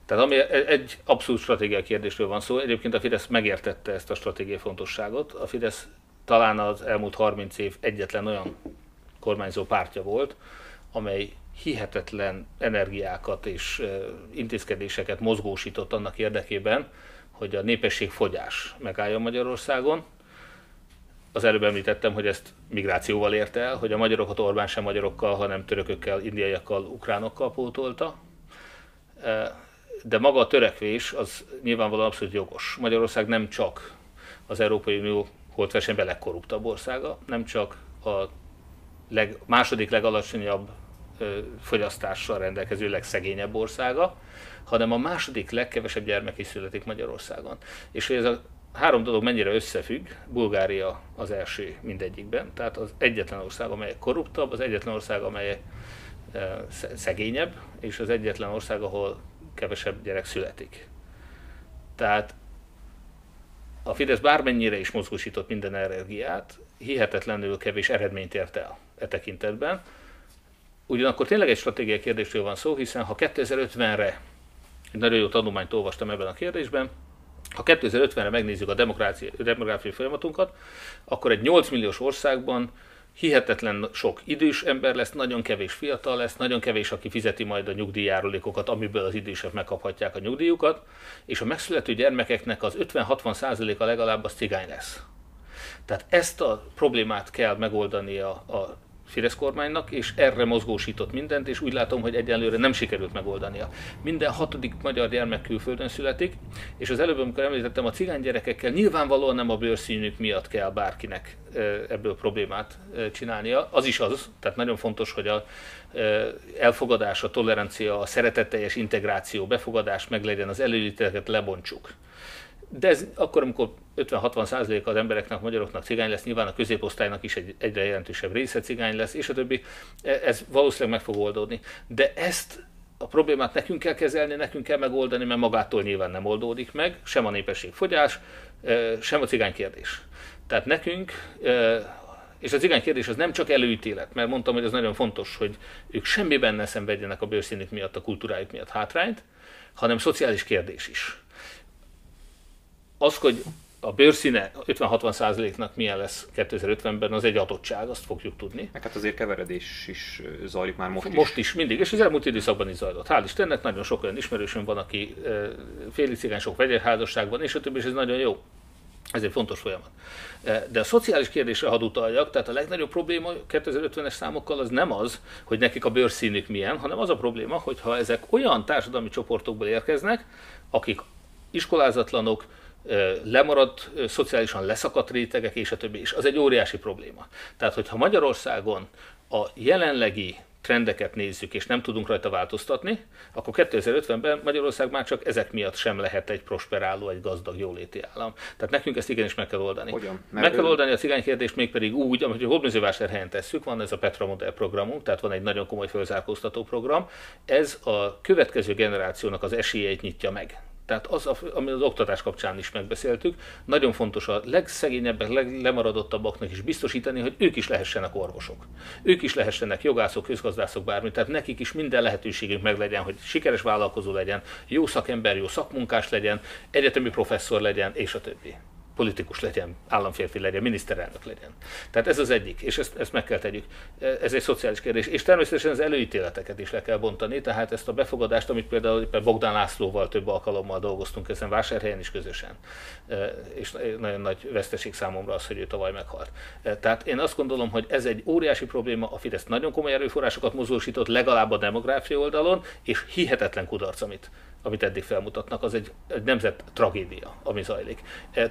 Tehát ami egy abszolút stratégiai kérdésről van szó. Egyébként a Fidesz megértette ezt a stratégiai fontosságot. A Fidesz talán az elmúlt 30 év egyetlen olyan kormányzó pártja volt, amely hihetetlen energiákat és intézkedéseket mozgósított annak érdekében, hogy a népességfogyás megálljon Magyarországon. Az előbb említettem, hogy ezt migrációval érte el, hogy a magyarokat Orbán sem magyarokkal, hanem törökökkel, indiaiakkal, ukránokkal pótolta. De maga a törekvés az nyilvánvalóan abszolút jogos. Magyarország nem csak az Európai Unió holtversenyben legkorruptabb országa, nem csak a második legalacsonyabb fogyasztással rendelkező legszegényebb országa, hanem a második legkevesebb gyermek is születik Magyarországon. És hogy ez a 3 dolog mennyire összefügg, Bulgária az első mindegyikben, tehát az egyetlen ország, amely korruptabb, az egyetlen ország, amely szegényebb, és az egyetlen ország, ahol kevesebb gyerek születik. Tehát a Fidesz bármennyire is mozgósított minden energiát, hihetetlenül kevés eredményt ért el e tekintetben. Ugyanakkor tényleg egy stratégiai kérdésről van szó, hiszen ha 2050-re, egy nagyon jó tanulmányt olvastam ebben a kérdésben, ha 2050-re megnézzük a demográfiai folyamatunkat, akkor egy 8 milliós országban hihetetlen sok idős ember lesz, nagyon kevés fiatal lesz, nagyon kevés, aki fizeti majd a nyugdíjjárulékokat, amiből az idősek megkaphatják a nyugdíjukat, és a megszülető gyermekeknek az 50-60%-a legalább az cigány lesz. Tehát ezt a problémát kell megoldani a Fidesz kormánynak, és erre mozgósított mindent, és úgy látom, hogy egyenlőre nem sikerült megoldania. Minden 6. magyar gyermek külföldön születik, és az előbb, amikor említettem a cigány gyerekekkel, nyilvánvalóan nem a bőrszínük miatt kell bárkinek ebből problémát csinálnia. Az is az, tehát nagyon fontos, hogy a elfogadás, a tolerancia, a szeretetteljes integráció, befogadás meglegyen, az előítéleteket lebontsuk. De ez akkor, amikor 50-60%-a az embereknek, magyaroknak cigány lesz, nyilván a középosztálynak is egyre jelentősebb része cigány lesz, és a többi, ez valószínűleg meg fog oldódni. De ezt a problémát nekünk kell kezelni, nekünk kell megoldani, mert magától nyilván nem oldódik meg, sem a népességfogyás, sem a cigány kérdés. Tehát nekünk És az igen kérdés az nem csak előítélet, mert mondtam, hogy ez nagyon fontos, hogy ők semmiben ne szenvedjenek a bőrszínük miatt, a kultúrájuk miatt hátrányt, hanem szociális kérdés is. Az, hogy a bőrszíne 50-60%-nak milyen lesz 2050-ben, az egy adottság, azt fogjuk tudni. Hát azért keveredés is zajlik már most is. Most is, mindig, és az elmúlt időszakban is zajlott. Hál' Istennek, nagyon sok olyan ismerősöm van, aki félig cigány, sok vegyérházasságban, és a többi, és ez nagyon jó. Ez egy fontos folyamat. De a szociális kérdésre hadd utaljak, tehát a legnagyobb probléma 2050-es számokkal az nem az, hogy nekik a bőrszínük milyen, hanem az a probléma, hogy ha ezek olyan társadalmi csoportokból érkeznek, akik iskolázatlanok, lemaradt, szociálisan leszakadt rétegek, és a többi, és az egy óriási probléma. Tehát, hogyha Magyarországon a jelenlegi trendeket nézzük, és nem tudunk rajta változtatni, akkor 2050-ben Magyarország már csak ezek miatt sem lehet egy prosperáló, egy gazdag, jóléti állam. Tehát nekünk ezt igenis meg kell oldani. Meg kell oldani a cigány kérdést mégpedig úgy, ahogy a Hódmezővásárhelyen tesszük, van ez a Petra Modell programunk, tehát van egy nagyon komoly felzárkóztató program, ez a következő generációnak az esélyeit nyitja meg. Tehát az, ami az oktatás kapcsán is megbeszéltük, nagyon fontos a legszegényebbek, leglemaradottabbaknak is biztosítani, hogy ők is lehessenek orvosok. Ők is lehessenek jogászok, közgazdászok, bármi, tehát nekik is minden lehetőségünk meglegyen, hogy sikeres vállalkozó legyen, jó szakember, jó szakmunkás legyen, egyetemi professzor legyen, és a többi. Politikus legyen, államférfi legyen, miniszterelnök legyen. Tehát ez az egyik, és ezt meg kell tegyük. Ez egy szociális kérdés. És természetesen az előítéleteket is le kell bontani, tehát ezt a befogadást, amit például Bogdán Lászlóval több alkalommal dolgoztunk ezen Vásárhelyen is közösen. És nagyon nagy veszteség számomra az, hogy ő tavaly meghalt. Tehát én azt gondolom, hogy ez egy óriási probléma, a Fidesz nagyon komoly erőforrásokat mozgósított, legalább a demográfia oldalon, és hihetetlen kudarc, amit eddig felmutatnak, az egy nemzet tragédia, ami zajlik.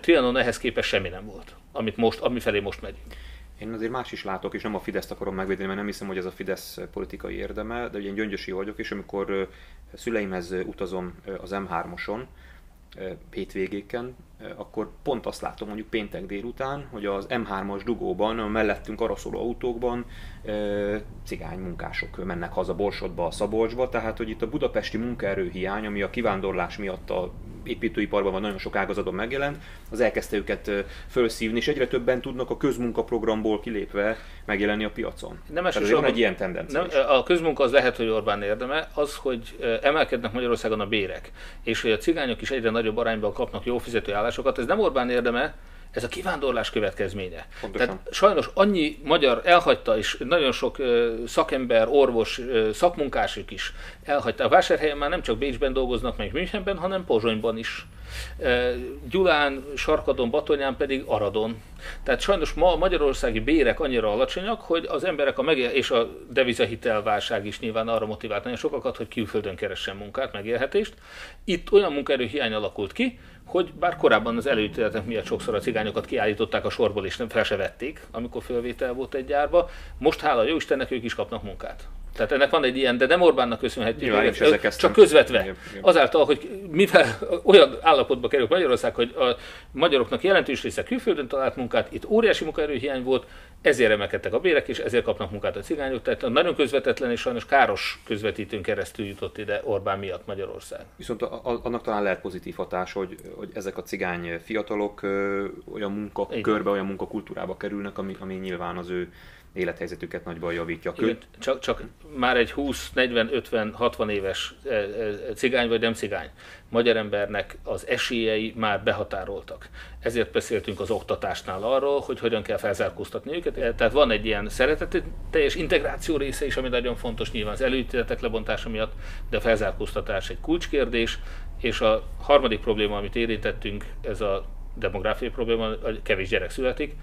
Trianon ehhez képest semmi nem volt, amifelé most megyünk. Én azért más is látok, és nem a Fideszt akarom megvédeni, mert nem hiszem, hogy ez a Fidesz politikai érdeme, de ugye én gyöngyösi vagyok, és amikor szüleimhez utazom az M3-oson hétvégéken, akkor pont azt látom mondjuk péntek délután, hogy az M3-as dugóban, mellettünk arra szóló autókban cigány munkások mennek haza Borsodba, Szabolcsba, tehát hogy itt a budapesti munkaerőhiány, ami a kivándorlás miatt a építőiparban van nagyon sok ágazatban megjelent, az elkezdte őket felszívni, és egyre többen tudnak a közmunkaprogramból kilépve megjelenni a piacon. Nem elsősorban egy ilyen tendencia. A közmunka az lehet, hogy Orbán érdeme, az, hogy emelkednek Magyarországon a bérek, és hogy a cigányok is egyre nagyobb arányban kapnak jó fizető állásokat, ez nem Orbán érdeme, ez a kivándorlás következménye. Pontosan. Tehát sajnos annyi magyar elhagyta, és nagyon sok szakember, orvos, szakmunkásuk is elhagyta. A Vásárhelyen már nem csak Bécsben dolgoznak, meg Münchenben, hanem Pozsonyban is. Gyulán, Sarkadon, Batonyán pedig Aradon. Tehát sajnos ma a magyarországi bérek annyira alacsonyak, hogy az emberek és a devizahitelválság is nyilván arra motivált nagyon sokakat, hogy külföldön keressen munkát, megélhetést. Itt olyan munkaerőhiány alakult ki, hogy bár korábban az előítéletek miatt sokszor a cigányokat kiállították a sorból, és nem fel se vették, amikor fölvétel volt egy gyárba, most hála jó Istennek ők is kapnak munkát. Tehát ennek van egy ilyen, de nem Orbánnak köszönhetjük, csak közvetve. Azáltal, hogy mivel olyan állapotba került Magyarország, hogy a magyaroknak jelentős része külföldön talált munkát, itt óriási munkaerőhiány volt, ezért emelkedtek a bérek, és ezért kapnak munkát a cigányok. Tehát nagyon közvetetlen és sajnos káros közvetítőn keresztül jutott ide Orbán miatt Magyarország. Viszont annak talán lehet pozitív hatás, hogy ezek a cigány fiatalok olyan munkakörbe, olyan munkakultúrába kerülnek, ami nyilván az ő élethelyzetüket nagyban javítja. Csak már egy 20-40-50-60 éves cigány vagy nem cigány magyar embernek az esélyei már behatároltak. Ezért beszéltünk az oktatásnál arról, hogy hogyan kell felzárkóztatni őket. Tehát van egy ilyen szeretetteljes integráció része is, ami nagyon fontos nyilván az előítéletek lebontása miatt, de a felzárkóztatás egy kulcskérdés. És a harmadik probléma, amit érintettünk, ez a demográfiai probléma, hogy kevés gyerek születik.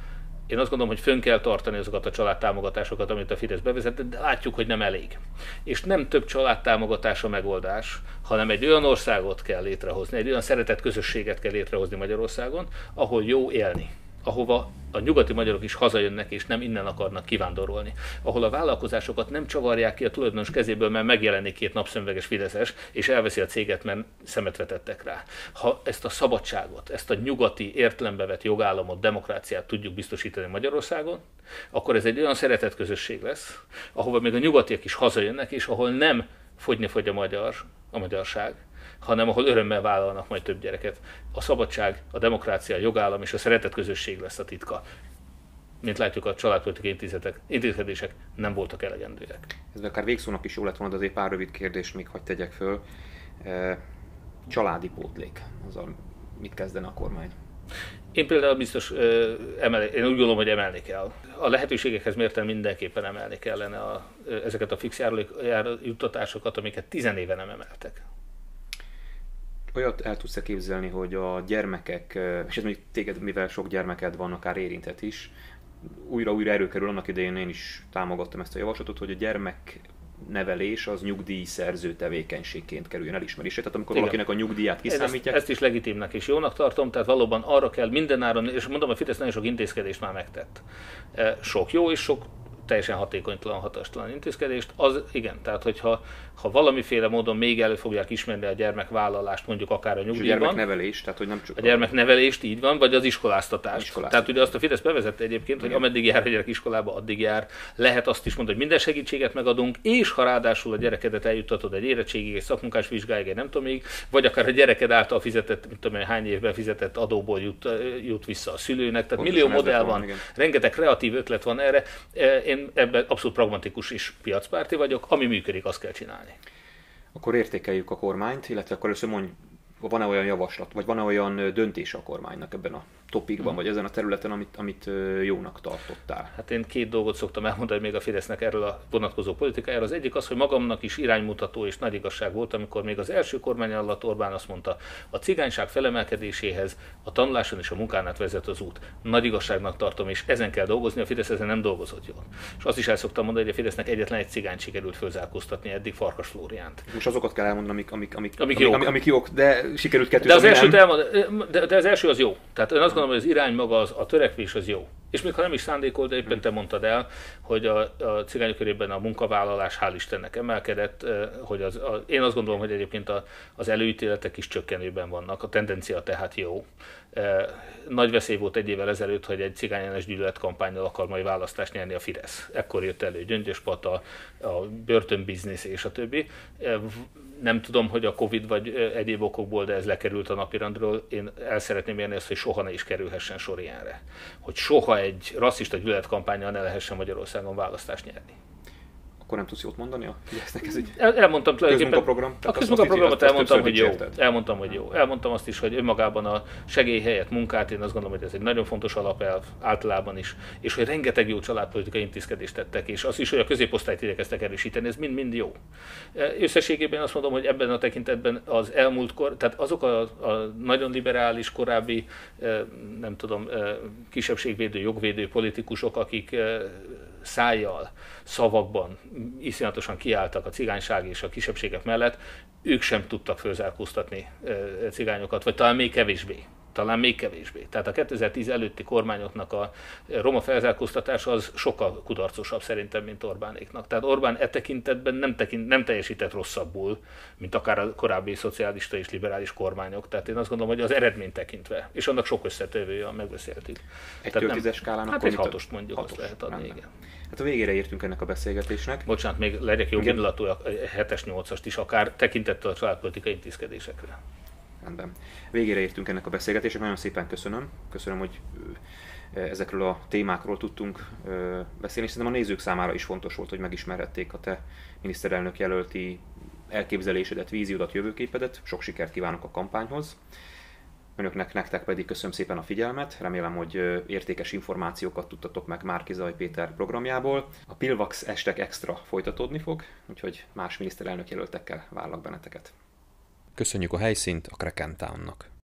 Én azt gondolom, hogy fönn kell tartani azokat a családtámogatásokat, amit a Fidesz bevezetett, de látjuk, hogy nem elég. És nem több családtámogatás a megoldás, hanem egy olyan országot kell létrehozni, egy olyan szeretett közösséget kell létrehozni Magyarországon, ahol jó élni, ahova a nyugati magyarok is hazajönnek, és nem innen akarnak kivándorolni. Ahol a vállalkozásokat nem csavarják ki a tulajdonos kezéből, mert megjelenik két napszemüveges fideszes, és elveszi a céget, mert szemet vetettek rá. Ha ezt a szabadságot, ezt a nyugati értelembe vett jogállamot, demokráciát tudjuk biztosítani Magyarországon, akkor ez egy olyan szeretett közösség lesz, ahova még a nyugatiak is hazajönnek, és ahol nem fogyni fogy a magyarság, hanem ahol örömmel vállalnak majd több gyereket. A szabadság, a demokrácia, a jogállam és a szeretett közösség lesz a titka. mint látjuk, a családpolitikai intézkedések nem voltak elegendőek. Ez akár végszónak is jó lett volna, de azért pár rövid kérdést még hadd tegyek föl. Családi pótlék, azzal mit kezdene a kormány? Én például biztos, én úgy gondolom, hogy emelni kell. A lehetőségekhez mérten mindenképpen emelni kellene ezeket a fix juttatásokat, amiket 10 éve nem emeltek. Olyat el tudsz-e képzelni, hogy a gyermekek, és ez mondjuk téged, mivel sok gyermeked van, akár érintett is, újra-újra erőkerül, annak idején én is támogattam ezt a javaslatot, hogy a gyermeknevelés az nyugdíjszerző tevékenységként kerüljön elismerésre. Tehát amikor valakinek a nyugdíját kiszámítják... Ezt is legitimnek és jónak tartom, tehát valóban arra kell mindenáron, és mondom, a Fidesz nagyon sok intézkedést már megtett. Sok jó és sok teljesen hatékonytalan, hatastalan intézkedést, az igen, tehát hogyha valamiféle módon még elő fogják ismerni a gyermekvállalást, mondjuk akár a nyugdíjban. A gyermeknevelést, tehát hogy nem csak... A gyermeknevelést, így van, vagy az iskoláztatást. Tehát ugye azt a Fidesz bevezette egyébként, hogy ameddig jár a gyerek iskolába, addig jár. Lehet azt is mondani, hogy minden segítséget megadunk, és ha ráadásul a gyerekedet eljuttatod egy érettségig, egy szakmunkás vizsgáig, nem tudom még, vagy akár a gyereked által fizetett, mit tudom én, hány évben fizetett adóból jut vissza a szülőnek. Tehát millió modell van, rengeteg kreatív ötlet van erre. Én ebben abszolút pragmatikus és piacpárti vagyok, ami működik, azt kell csinálni. Akkor értékeljük a kormányt, illetve akkor először mondj, van-e olyan javaslat, vagy van-e olyan döntés a kormánynak ebben a topikban, vagy ezen a területen, amit jónak tartottál? Hát én két dolgot szoktam elmondani még a Fidesznek erről a vonatkozó politikájáról. Az egyik az, hogy magamnak is iránymutató és nagy igazság volt, amikor még az első kormány alatt Orbán azt mondta, a cigányság felemelkedéséhez a tanuláson és a munkán át vezet az út. Nagy igazságnak tartom, és ezen kell dolgozni, a Fidesz ezen nem dolgozott jól. És azt is el szoktam mondani, hogy a Fidesznek egyetlen egy cigányt sikerült fölzárkóztatni eddig, Farkas Flóriánt. Most azokat kell elmondani, amik jók, de sikerült kettőt. De az első az jó. Tehát én azt gondolom, hogy az irány maga, a törekvés az jó. És még ha nem is szándékol, de éppen te mondtad el, hogy a cigányok körében a munkavállalás hál' Istennek emelkedett, hogy én azt gondolom, hogy egyébként az előítéletek is csökkenőben vannak, a tendencia tehát jó. Nagy veszély volt egy évvel ezelőtt, hogy egy cigányellenes gyűlöletkampánnyal akar majd választást nyerni a Fidesz. Ekkor jött elő Gyöngyöspata, a börtönbiznisz és a többi. Nem tudom, hogy a Covid vagy egyéb okokból, de ez lekerült a napirendről. Én el szeretném érni ezt, hogy soha ne is kerülhessen sor ilyenre. Hogy soha egy rasszista gyűlöletkampánnyal ne lehessen Magyarországon választást nyerni. Akkor nem tudsz jót mondani? Elmondtam tulajdonképpen. A közmunkaprogramot elmondtam, hogy jó. Elmondtam azt is, hogy önmagában a segély helyett munkát, én azt gondolom, hogy ez egy nagyon fontos alapelv általában is, és hogy rengeteg jó családpolitikai intézkedést tettek, és az is, hogy a középosztályt igyekeztek erősíteni, ez mind-mind jó. Összességében azt mondom, hogy ebben a tekintetben az elmúltkor, tehát azok a nagyon liberális korábbi, nem tudom, kisebbségvédő, jogvédő politikusok, akik szájjal, szavakban iszonyatosan kiálltak a cigányság és a kisebbségek mellett, ők sem tudtak fölzárkóztatni cigányokat, vagy talán még kevésbé. Tehát a 2010 előtti kormányoknak a roma felzárkóztatása az sokkal kudarcosabb szerintem, mint Orbánéknak. Tehát Orbán e tekintetben nem teljesített rosszabbul, mint akár a korábbi szocialista és liberális kormányok. Tehát én azt gondolom, hogy az eredmény tekintve, és annak sok összetevője, megbeszéltük. Egy hatost mondjuk, azt lehet adni, igen. Hát a végére értünk ennek a beszélgetésnek. Bocsánat, még legyek jó indulatú, a 7-es, 8-ast is akár tekintettel a családpolitikai intézkedésekre. Rendben. Végére értünk ennek a beszélgetésnek, nagyon szépen köszönöm. Köszönöm, hogy ezekről a témákról tudtunk beszélni, és szerintem a nézők számára is fontos volt, hogy megismerhették a te miniszterelnök jelölti elképzelésedet, víziódat, jövőképedet. Sok sikert kívánok a kampányhoz. Önöknek, nektek pedig köszönöm szépen a figyelmet. Remélem, hogy értékes információkat tudtatok meg Márki-Zay Péter programjából. A Pilvax Estek Extra folytatódni fog, úgyhogy más miniszterelnök jelöltekkel várlak benneteket. Köszönjük a helyszínt a Kraken Townnak.